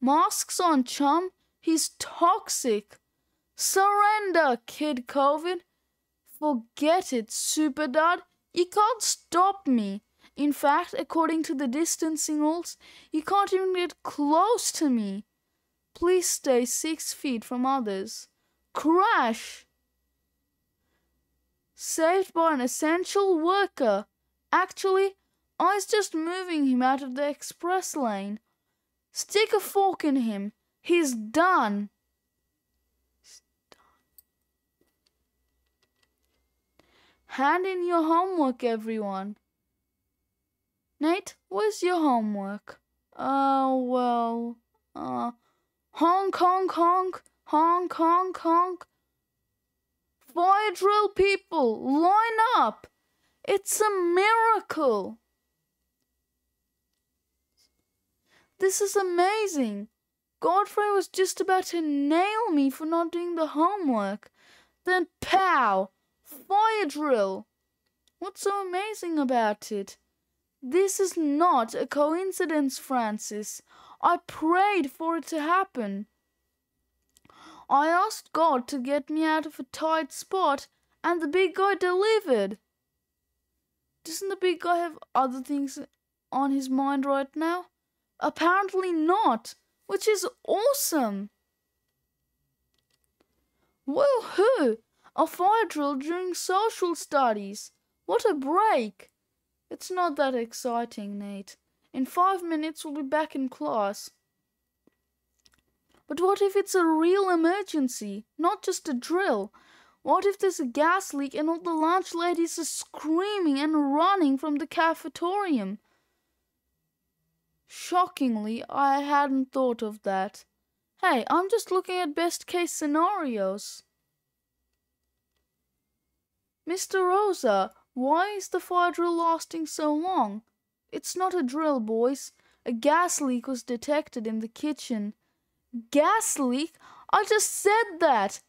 Masks on, chum. He's toxic. Surrender, Kid COVID. Forget it, Super Dad. You can't stop me. In fact, according to the distancing rules, you can't even get close to me. Please stay six feet from others. Crash! Saved by an essential worker. Actually, I was just moving him out of the express lane. Stick a fork in him. He's done. Hand in your homework, everyone. Nate, where's your homework? Oh, uh, well, uh, honk, honk, honk, honk, honk, honk. Fire drill people, line up. It's a miracle. This is amazing. Godfrey was just about to nail me for not doing the homework. Then pow. fire drill. What's so amazing about it? This is not a coincidence, Francis. I prayed for it to happen. I asked God to get me out of a tight spot, and the big guy delivered. Doesn't the big guy have other things on his mind right now? Apparently not, which is awesome. Woohoo! A fire drill during social studies. What a break. It's not that exciting, Nate. In five minutes we'll be back in class. But what if it's a real emergency, not just a drill? What if there's a gas leak and all the lunch ladies are screaming and running from the cafetorium? Shockingly, I hadn't thought of that. Hey, I'm just looking at best-case scenarios. Mister Rosa, why is the fire drill lasting so long? It's not a drill, boys. A gas leak was detected in the kitchen. Gas leak? I just said that!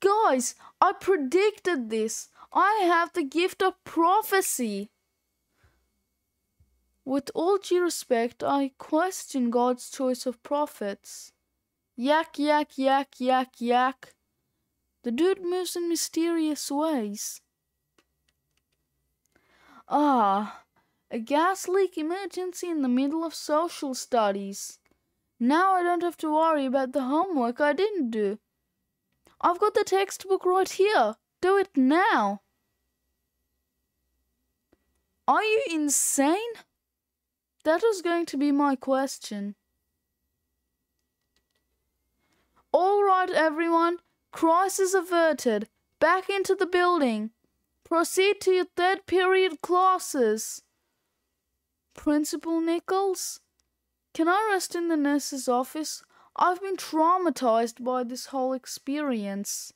Guys, I predicted this. I have the gift of prophecy. With all due respect, I question God's choice of prophets. Yak, yak, yak, yak, yak. The dude moves in mysterious ways. Ah, a gas leak emergency in the middle of social studies. Now I don't have to worry about the homework I didn't do. I've got the textbook right here. Do it now. Are you insane? That was going to be my question. All right, everyone. Crisis averted. Back into the building. Proceed to your third period classes. Principal Nichols? Can I rest in the nurse's office? I've been traumatized by this whole experience.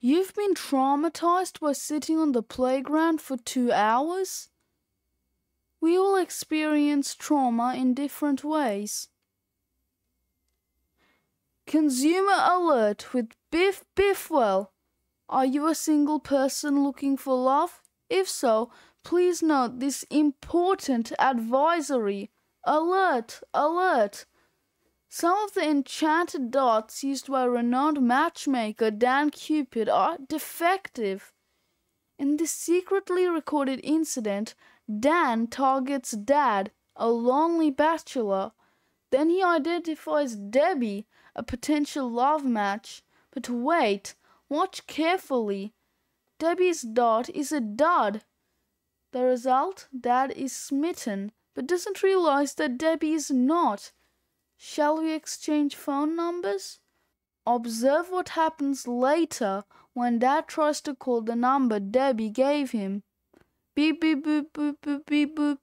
You've been traumatized by sitting on the playground for two hours? We all experience trauma in different ways. Consumer alert with Biff Biffwell. Are you a single person looking for love? If so, please note this important advisory. Alert! Alert! Some of the enchanted darts used by renowned matchmaker Dan Cupid are defective. In this secretly recorded incident, Dan targets Dad, a lonely bachelor. Then he identifies Debbie, a potential love match. But wait, watch carefully. Debbie's dart is a dud. The result? Dad is smitten, but doesn't realize that Debbie is not. Shall we exchange phone numbers? Observe what happens later when Dad tries to call the number Debbie gave him. Beep, beep, boop, boop, boop, beep, boop.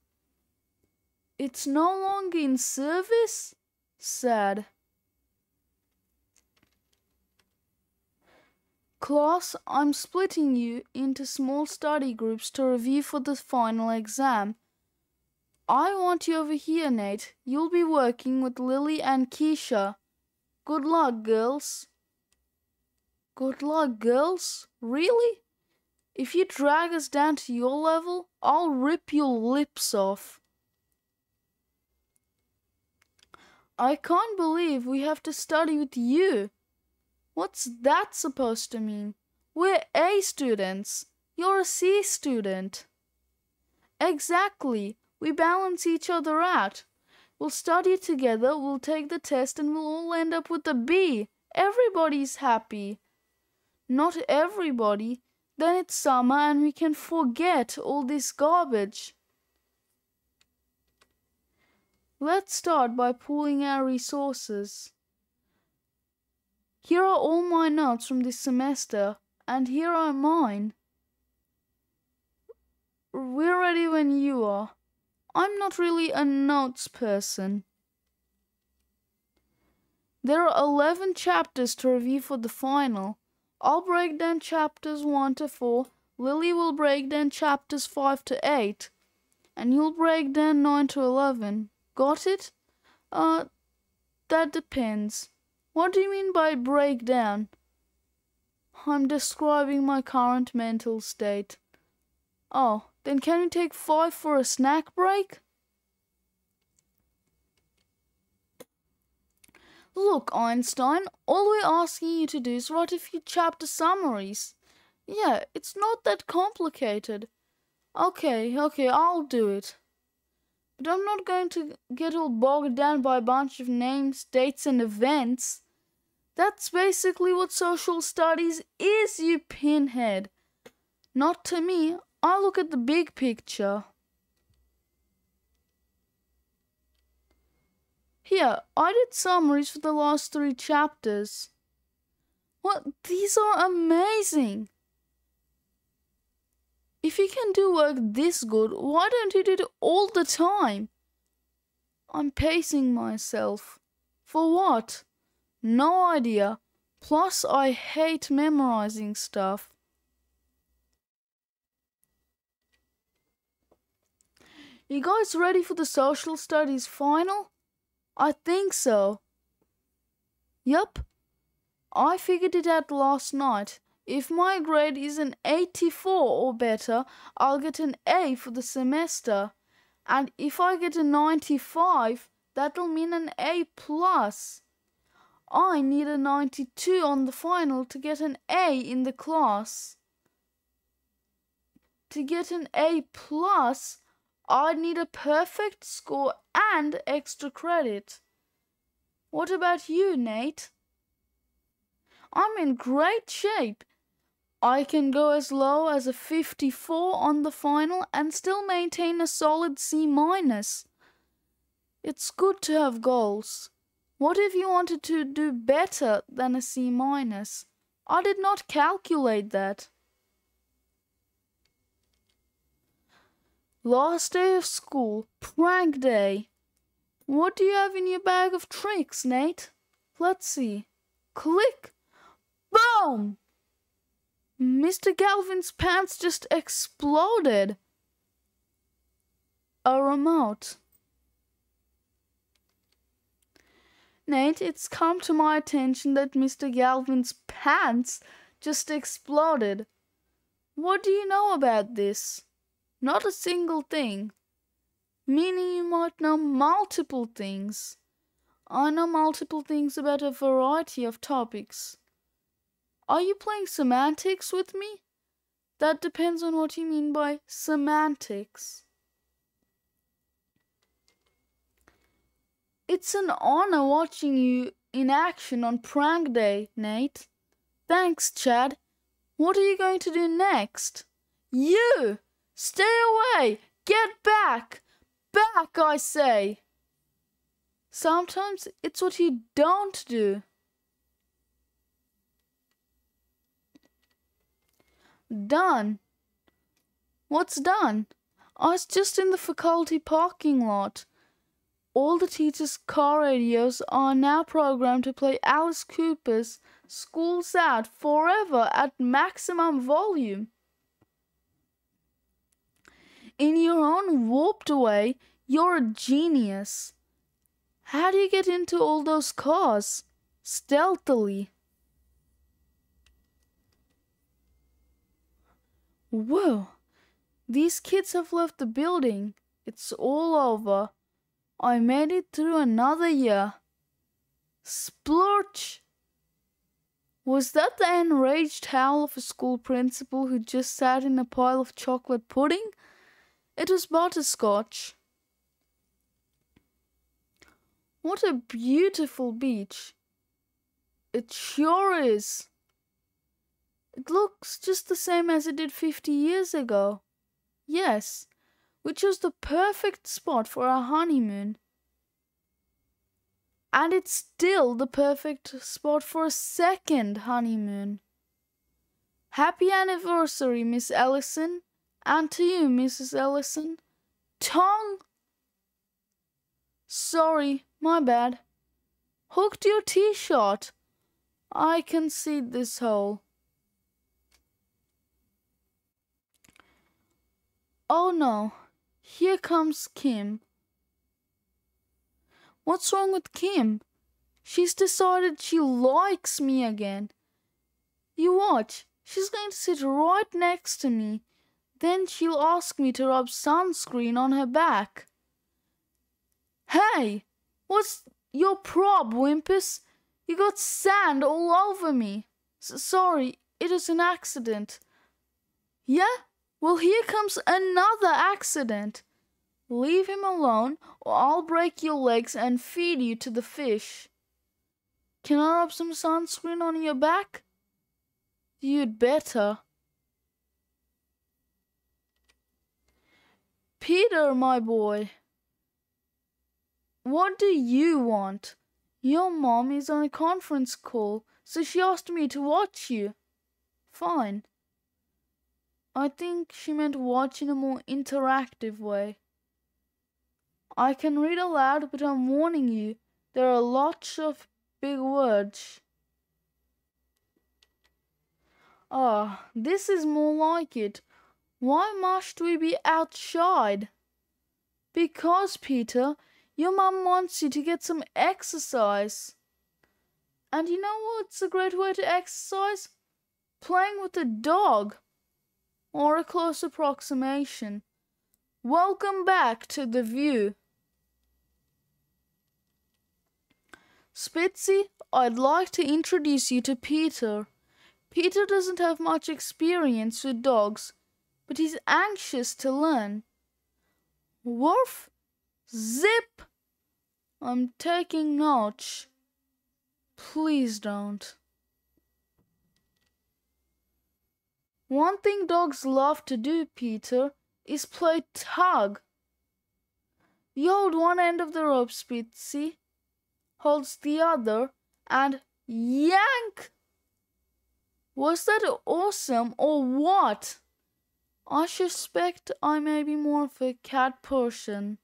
It's no longer in service? Sad. Class, I'm splitting you into small study groups to review for the final exam. I want you over here, Nate. You'll be working with Lily and Keisha. Good luck, girls. Good luck, girls? Really? If you drag us down to your level, I'll rip your lips off. I can't believe we have to study with you. What's that supposed to mean? We're A students. You're a C student. Exactly. We balance each other out. We'll study together, we'll take the test, and we'll all end up with a B. Everybody's happy. Not everybody. Then it's summer and we can forget all this garbage. Let's start by pooling our resources. Here are all my notes from this semester, and here are mine. We're ready when you are. I'm not really a notes person. There are eleven chapters to review for the final. I'll break down chapters one to four, Lily will break down chapters five to eight, and you'll break down nine to eleven. Got it? Uh, that depends. What do you mean by break down? I'm describing my current mental state. Oh, then can you take five for a snack break? Look, Einstein, all we're asking you to do is write a few chapter summaries. Yeah, it's not that complicated. Okay, okay, I'll do it. But I'm not going to get all bogged down by a bunch of names, dates, and events. That's basically what social studies is, you pinhead. Not to me. I look at the big picture. Here, I did summaries for the last three chapters. What? These are amazing! If you can do work this good, why don't you do it all the time? I'm pacing myself. For what? No idea. Plus, I hate memorizing stuff. You guys ready for the social studies final? I think so. Yup. I figured it out last night. If my grade is an eighty-four or better, I'll get an A for the semester. And if I get a ninety-five, that'll mean an A plus. I need a ninety-two on the final to get an A in the class. To get an A plus, I need a perfect score and extra credit. What about you, Nate? I'm in great shape. I can go as low as a fifty-four on the final and still maintain a solid C minus. It's good to have goals. What if you wanted to do better than a C minus? I did not calculate that. Last day of school, prank day. What do you have in your bag of tricks, Nate? Let's see. Click. Boom! Mister Galvin's pants just exploded. A remote. Nate, it's come to my attention that Mister Galvin's pants just exploded. What do you know about this? Not a single thing. Meaning you might know multiple things. I know multiple things about a variety of topics. Are you playing semantics with me? That depends on what you mean by semantics. It's an honor watching you in action on prank day, Nate. Thanks, Chad. What are you going to do next? You! Stay away! Get back! Back, I say! Sometimes it's what you don't do. Done. What's done? I was just in the faculty parking lot. All the teachers' car radios are now programmed to play Alice Cooper's School's Out forever at maximum volume. In your own warped way, you're a genius. How do you get into all those cars? Stealthily. Whoa, these kids have left the building. It's all over. I made it through another year. Splurch! Was that the enraged howl of a school principal who just sat in a pile of chocolate pudding? It was butterscotch. What a beautiful beach. It sure is. It looks just the same as it did fifty years ago. Yes, which was the perfect spot for our honeymoon. And it's still the perfect spot for a second honeymoon. Happy anniversary, Miss Ellison. And to you, Missus Ellison. Tongue! Sorry, my bad. Hooked your T-shirt. I concede this hole. Oh no, here comes Kim. What's wrong with Kim? She's decided she likes me again. You watch. She's going to sit right next to me. Then she'll ask me to rub sunscreen on her back. Hey, what's your prob, Wimpus? You got sand all over me. S- sorry, it is an accident. Yeah? Well, here comes another accident. Leave him alone, or I'll break your legs and feed you to the fish. Can I rub some sunscreen on your back? You'd better. Peter, my boy. What do you want? Your mom is on a conference call, so she asked me to watch you. Fine. I think she meant watch in a more interactive way. I can read aloud, but I'm warning you, there are lots of big words. Ah, this is more like it. Why must we be outside? Because, Peter, your mum wants you to get some exercise. And you know what's a great way to exercise? Playing with a dog. Or a close approximation. Welcome back to the view. Spitzy, I'd like to introduce you to Peter. Peter doesn't have much experience with dogs, but he's anxious to learn. Woof! Zip! I'm taking notes. Please don't. One thing dogs love to do, Peter, is play tug. You hold one end of the rope, Spitzy, holds the other, and yank! Was that awesome or what? I suspect I may be more of a cat person.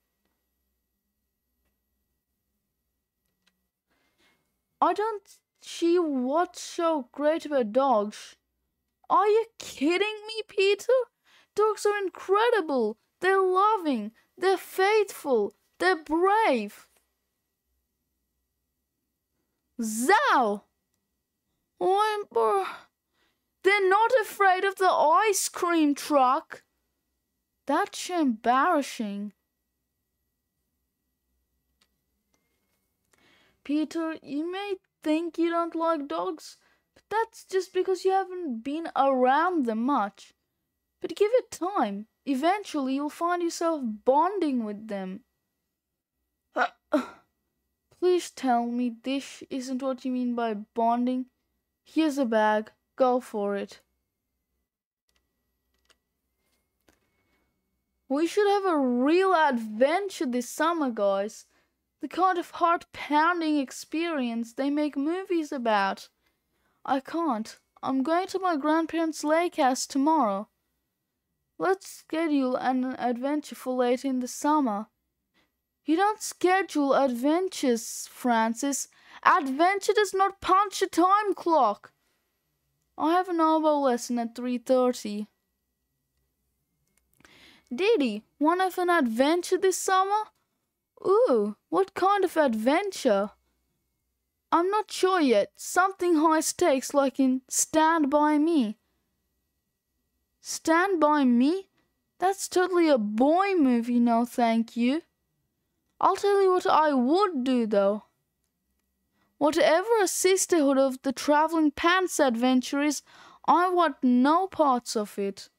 I don't see what's so great about dogs. Are you kidding me, Peter? Dogs are incredible. They're loving. They're faithful. They're brave. Zow! Whimper. They're not afraid of the ice cream truck. That's embarrassing. Peter, you may think you don't like dogs, but that's just because you haven't been around them much. But give it time. Eventually, you'll find yourself bonding with them. Please tell me this isn't what you mean by bonding. Here's a bag. Go for it. We should have a real adventure this summer, guys. The kind of heart-pounding experience they make movies about. I can't. I'm going to my grandparents' lake house tomorrow. Let's schedule an adventure for later in the summer. You don't schedule adventures, Francis. Adventure does not punch a time clock. I have an oboe lesson at three thirty. Didi, want to have an adventure this summer? Ooh, what kind of adventure? I'm not sure yet. Something high stakes like in Stand By Me. Stand By Me? That's totally a boy movie, no thank you. I'll tell you what I would do, though. Whatever a Sisterhood of the Traveling Pants adventure is, I want no parts of it.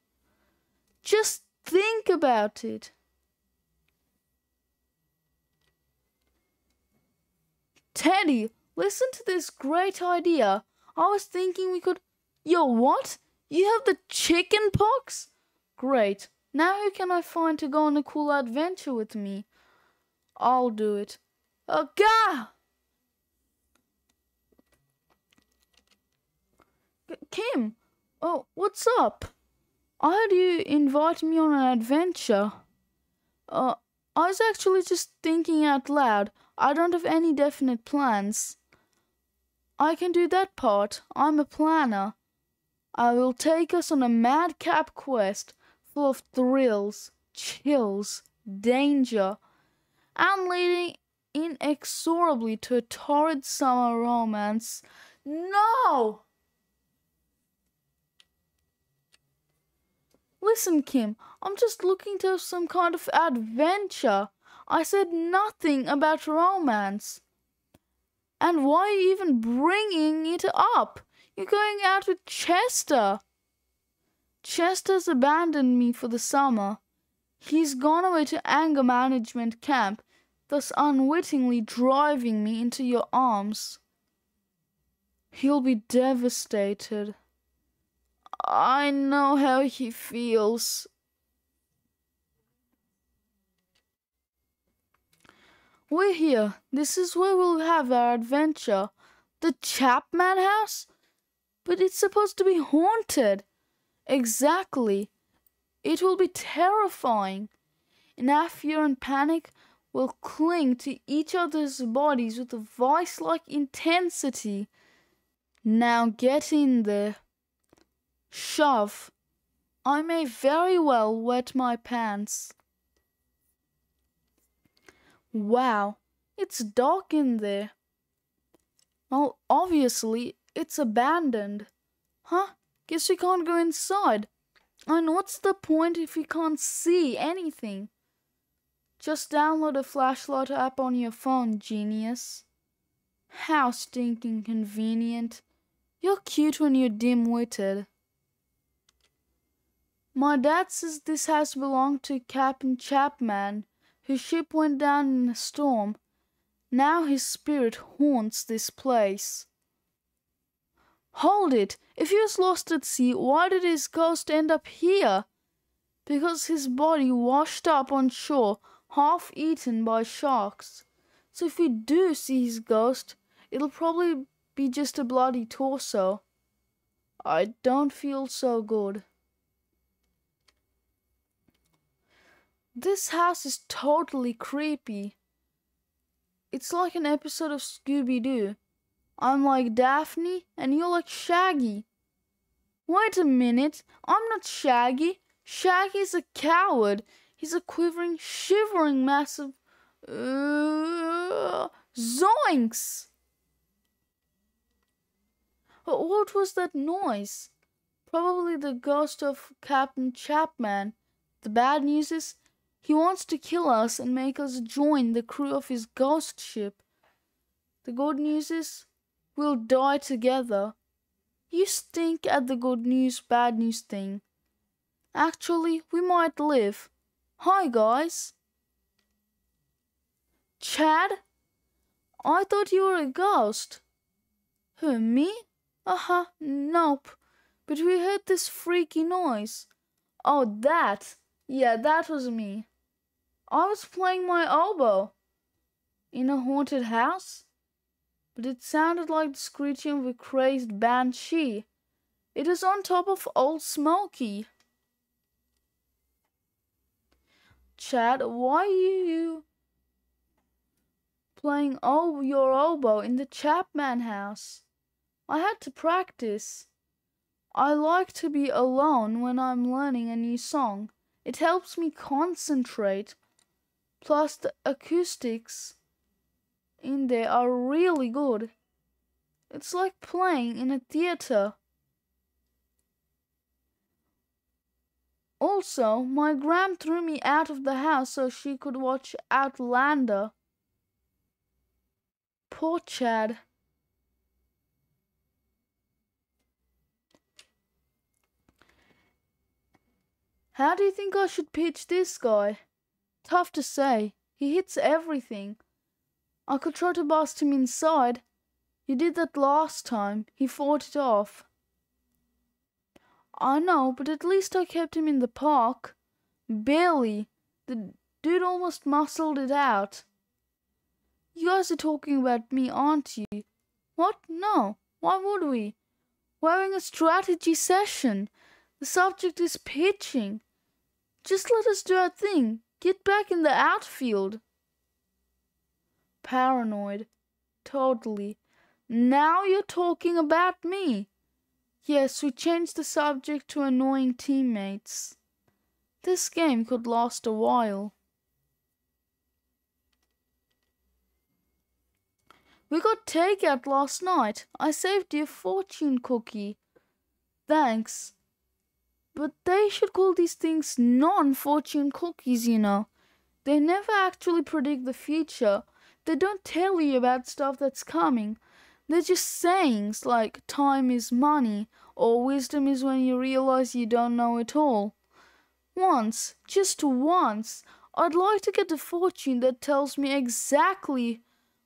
Just think about it. Teddy, listen to this great idea. I was thinking we could... Yo, what? You have the chicken pox? Great. Now who can I find to go on a cool adventure with me? I'll do it. Oh, gah! Kim, oh, what's up? I heard you invite me on an adventure. Uh, I was actually just thinking out loud. I don't have any definite plans. I can do that part. I'm a planner. I will take us on a madcap quest full of thrills, chills, danger, and leading inexorably to a torrid summer romance. No! Listen, Kim, I'm just looking to have some kind of adventure. I said nothing about romance. And why are you even bringing it up? You're going out with Chester. Chester's abandoned me for the summer. He's gone away to anger management camp, thus unwittingly driving me into your arms. He'll be devastated. I know how he feels. We're here. This is where we'll have our adventure. The Chapman House? But it's supposed to be haunted. Exactly. It will be terrifying. In our fear and panic, we'll cling to each other's bodies with a vice-like intensity. Now get in there. Shove. I may very well wet my pants. Wow, it's dark in there. Well, obviously, it's abandoned. Huh? Guess we can't go inside. And what's the point if you can't see anything? Just download a flashlight app on your phone, genius. How stinking convenient. You're cute when you're dim-witted. My dad says this house belonged to Captain Chapman, whose ship went down in a storm. Now his spirit haunts this place. Hold it! If he was lost at sea, why did his ghost end up here? Because his body washed up on shore, half eaten by sharks. So if we do see his ghost, it'll probably be just a bloody torso. I don't feel so good. This house is totally creepy. It's like an episode of Scooby-Doo. I'm like Daphne and you're like Shaggy. Wait a minute, I'm not Shaggy. Shaggy's a coward. He's a quivering, shivering mass of... Uh, zoinks! What was that noise? Probably the ghost of Captain Chapman. The bad news is, he wants to kill us and make us join the crew of his ghost ship. The good news is, we'll die together. You stink at the good news, bad news thing. Actually, we might live. Hi, guys. Chad? I thought you were a ghost. Who, me? Uh-huh, nope. But we heard this freaky noise. Oh, that. Yeah, that was me. I was playing my oboe in a haunted house, but it sounded like the screeching of a crazed banshee. It was on top of Old Smokey. Chad, why are you playing all your oboe in the Chapman house? I had to practice. I like to be alone when I'm learning a new song. It helps me concentrate. Plus, the acoustics in there are really good. It's like playing in a theater. Also, my gram threw me out of the house so she could watch Outlander. Poor Chad. How do you think I should pitch this guy? Tough to say. He hits everything. I could try to bust him inside. He did that last time. He fought it off. I know, but at least I kept him in the park. Barely. The dude almost muscled it out. You guys are talking about me, aren't you? What? No. Why would we? We're having a strategy session. The subject is pitching. Just let us do our thing. Get back in the outfield. Paranoid. Totally. Now you're talking about me. Yes, we changed the subject to annoying teammates. This game could last a while. We got takeout last night. I saved you a fortune cookie. Thanks. But they should call these things non-fortune cookies, you know. They never actually predict the future. They don't tell you about stuff that's coming. They're just sayings like time is money or wisdom is when you realize you don't know it all. Once, just once, I'd like to get a fortune that tells me exactly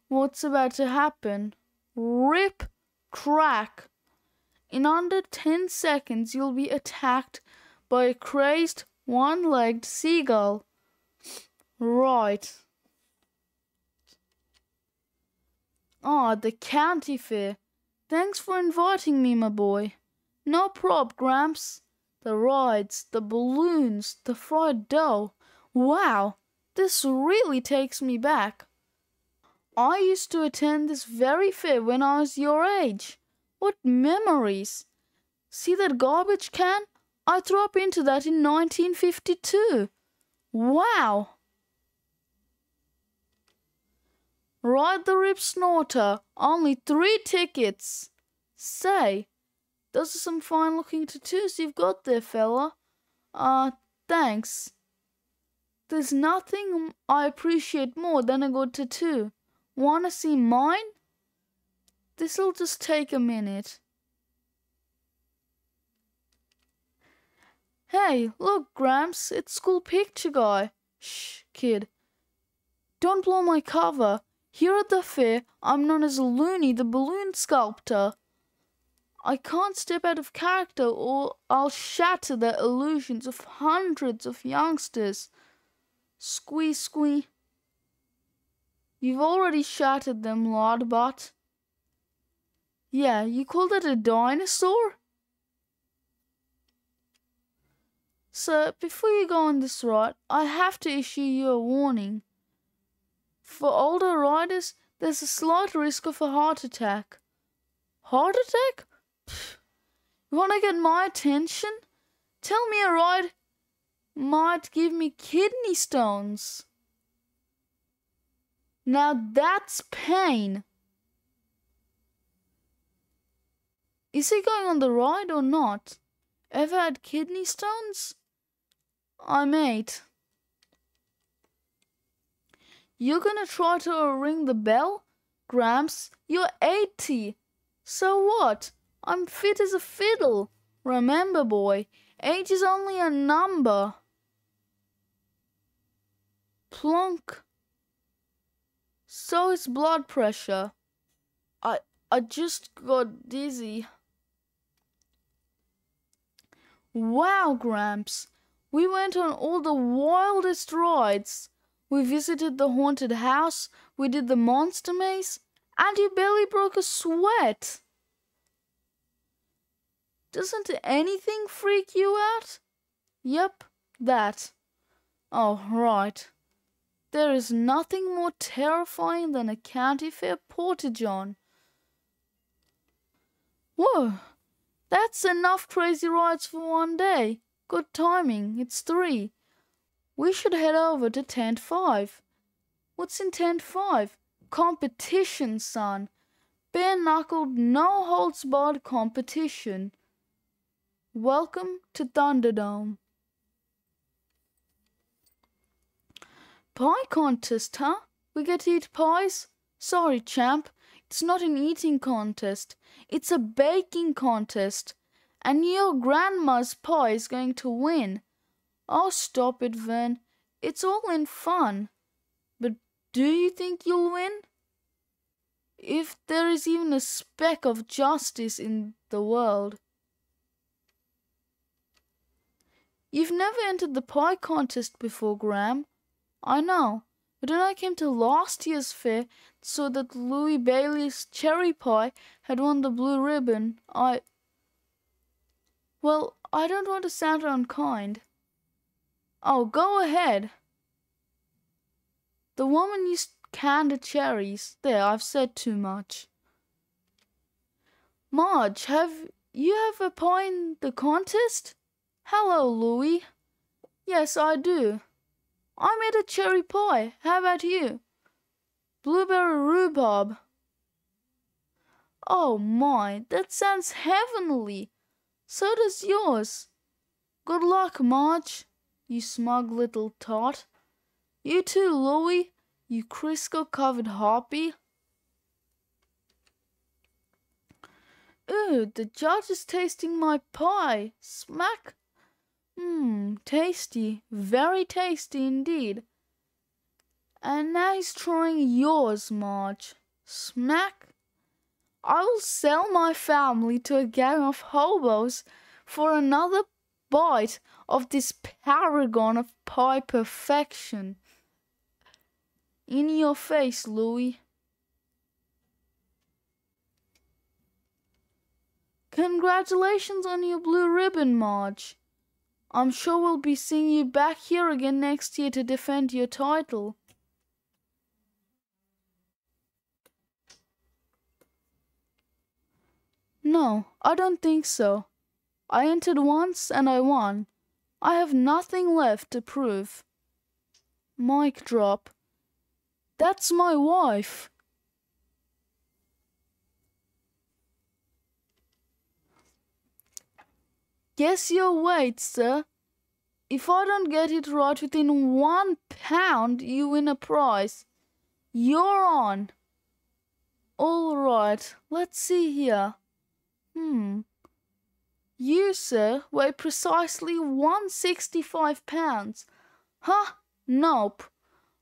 what's about to happen. Rip, crack. In under ten seconds, you'll be attacked by a crazed, one-legged seagull. Right. Ah, the county fair. Thanks for inviting me, my boy. No prob, Gramps. The rides, the balloons, the fried dough. Wow, this really takes me back. I used to attend this very fair when I was your age. What memories! See that garbage can? I threw up into that in nineteen fifty-two. Wow! Ride the Rip Snorter. Only three tickets. Say, those are some fine-looking tattoos you've got there, fella. Uh, thanks. There's nothing I appreciate more than a good tattoo. Wanna see mine? This'll just take a minute. Hey, look, Gramps, it's school picture guy. Shh, kid. Don't blow my cover. Here at the fair, I'm known as Looney the Balloon Sculptor. I can't step out of character or I'll shatter the illusions of hundreds of youngsters. Squee, squee. You've already shattered them, Lardbot. Yeah, you call that a dinosaur? Sir, before you go on this ride, I have to issue you a warning. For older riders, there's a slight risk of a heart attack. Heart attack? Pfft. You want to get my attention? Tell me a ride might give me kidney stones. Now that's pain. Is he going on the ride or not? Ever had kidney stones? I'm eight. You're gonna try to ring the bell? Gramps, you're eighty. So what? I'm fit as a fiddle. Remember, boy, age is only a number. Plonk. So is blood pressure. I, I just got dizzy. Wow, Gramps, we went on all the wildest rides. We visited the haunted house, we did the monster maze, and you barely broke a sweat. Doesn't anything freak you out? Yep, that. Oh, right. There is nothing more terrifying than a county fair porta-john. Whoa, that's enough crazy rides for one day. Good timing, it's three. We should head over to tent five. What's in tent five? Competition, son. Bare-knuckled, no-holds-barred competition. Welcome to Thunderdome. Pie contest, huh? We get to eat pies? Sorry, champ. It's not an eating contest, it's a baking contest, and your grandma's pie is going to win. Oh, stop it, Vern. It's all in fun. But do you think you'll win? If there is even a speck of justice in the world. You've never entered the pie contest before, Graham. I know. But when I came to last year's fair, saw that Louis Bailey's cherry pie had won the blue ribbon, I... Well, I don't want to sound unkind. Oh, go ahead. The woman used canned cherries. There, I've said too much. Marge, have you have a pie in the contest? Hello, Louis. Yes, I do. I made a cherry pie. How about you? Blueberry rhubarb. Oh my, that sounds heavenly. So does yours. Good luck, Marge, you smug little tot. You too, Louie, you Crisco-covered harpy. Ooh, the judge is tasting my pie. Smack. Mmm, tasty. Very tasty indeed. And now he's trying yours, Marge. Smack. I will sell my family to a gang of hobos for another bite of this paragon of pie perfection. In your face, Louie. Congratulations on your blue ribbon, Marge. I'm sure we'll be seeing you back here again next year to defend your title. No, I don't think so. I entered once and I won. I have nothing left to prove. Mic drop. That's my wife. Guess your weight, sir. If I don't get it right within one pound, you win a prize. You're on. All right, let's see here. Hmm. You, sir, weigh precisely one hundred sixty-five pounds. Huh? Nope.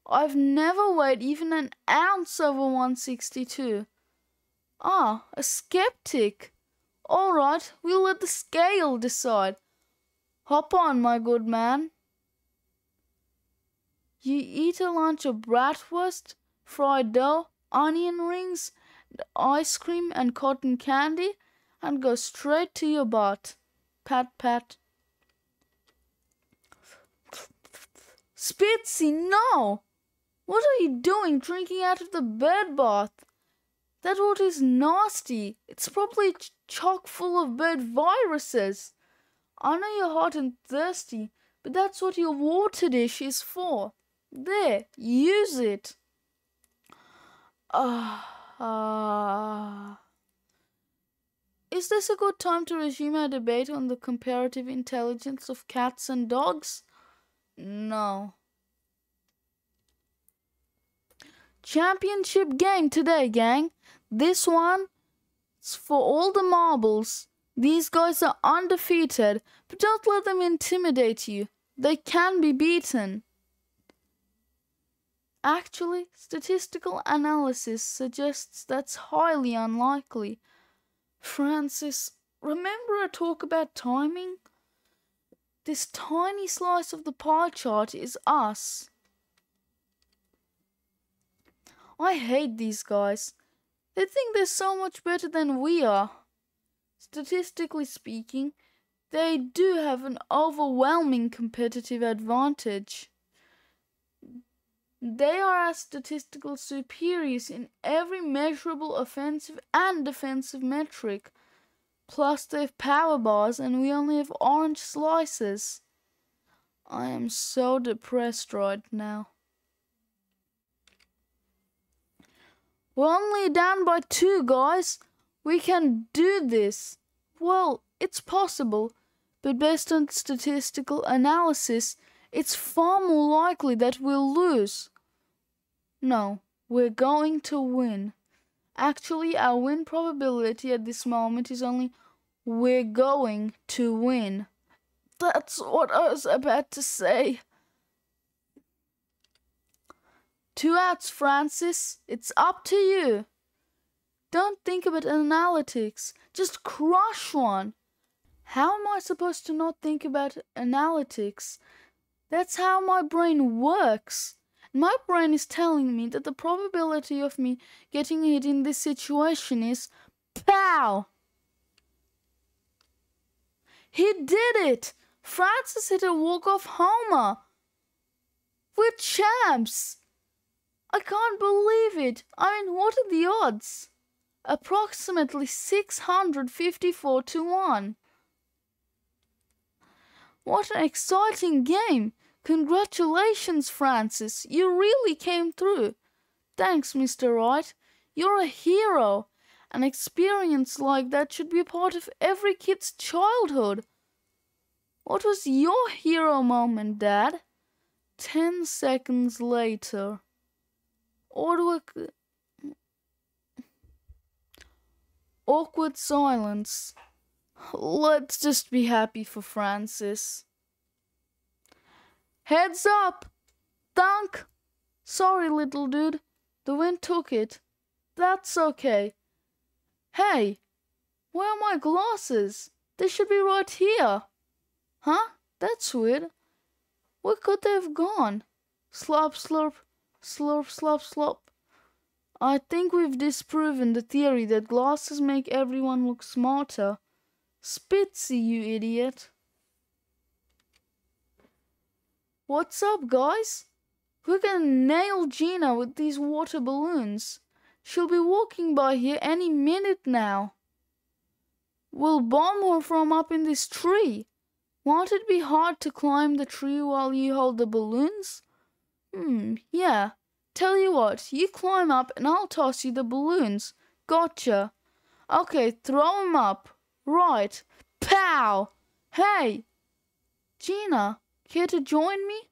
I've never weighed even an ounce over one hundred sixty-two. Ah, a skeptic. All right, we'll let the scale decide. Hop on, my good man. You eat a lunch of bratwurst, fried dough, onion rings, ice cream and cotton candy, and go straight to your butt. Pat, pat. Spitzy, no! What are you doing drinking out of the bed bath? That water is nasty. It's probably ch chock full of bird viruses. I know you're hot and thirsty, but that's what your water dish is for. There, use it. Ah. Uh, uh. Is this a good time to resume our debate on the comparative intelligence of cats and dogs? No. Championship game today, gang. This one's for all the marbles. These guys are undefeated, but don't let them intimidate you. They can be beaten. Actually, statistical analysis suggests that's highly unlikely. Francis, remember our talk about timing? This tiny slice of the pie chart is us. I hate these guys. They think they're so much better than we are. Statistically speaking, they do have an overwhelming competitive advantage. They are our statistical superiors in every measurable offensive and defensive metric. Plus they have power bars and we only have orange slices. I am so depressed right now. We're only down by two, guys. We can do this. Well, it's possible, but based on statistical analysis, it's far more likely that we'll lose. No, we're going to win. Actually, our win probability at this moment is only we're going to win. That's what I was about to say. Two outs, Francis. It's up to you. Don't think about analytics. Just crush one. How am I supposed to not think about analytics? That's how my brain works. My brain is telling me that the probability of me getting hit in this situation is pow. He did it. Francis hit a walk-off homer. We're champs. I can't believe it. I mean, what are the odds? Approximately six hundred fifty-four to one. What an exciting game. Congratulations, Francis. You really came through. Thanks, Mister Wright. You're a hero. An experience like that should be a part of every kid's childhood. What was your hero moment, Dad? Ten seconds later. Awkward, awkward silence. Let's just be happy for Francis. Heads up! Dunk! Sorry, little dude. The wind took it. That's okay. Hey! Where are my glasses? They should be right here. Huh? That's weird. Where could they have gone? Slop, slurp, slurp, slop, slop. I think we've disproven the theory that glasses make everyone look smarter. Spitzy, you idiot. What's up, guys? We're gonna nail Gina with these water balloons. She'll be walking by here any minute now. We'll bomb her from up in this tree. Won't it be hard to climb the tree while you hold the balloons? Hmm, yeah. Tell you what, you climb up and I'll toss you the balloons. Gotcha. Okay, throw them up. Right. Pow! Hey! Gina, care to join me?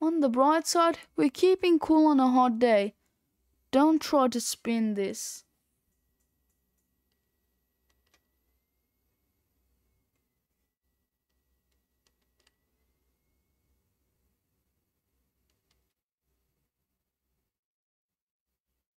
On the bright side, we're keeping cool on a hot day. Don't try to spin this.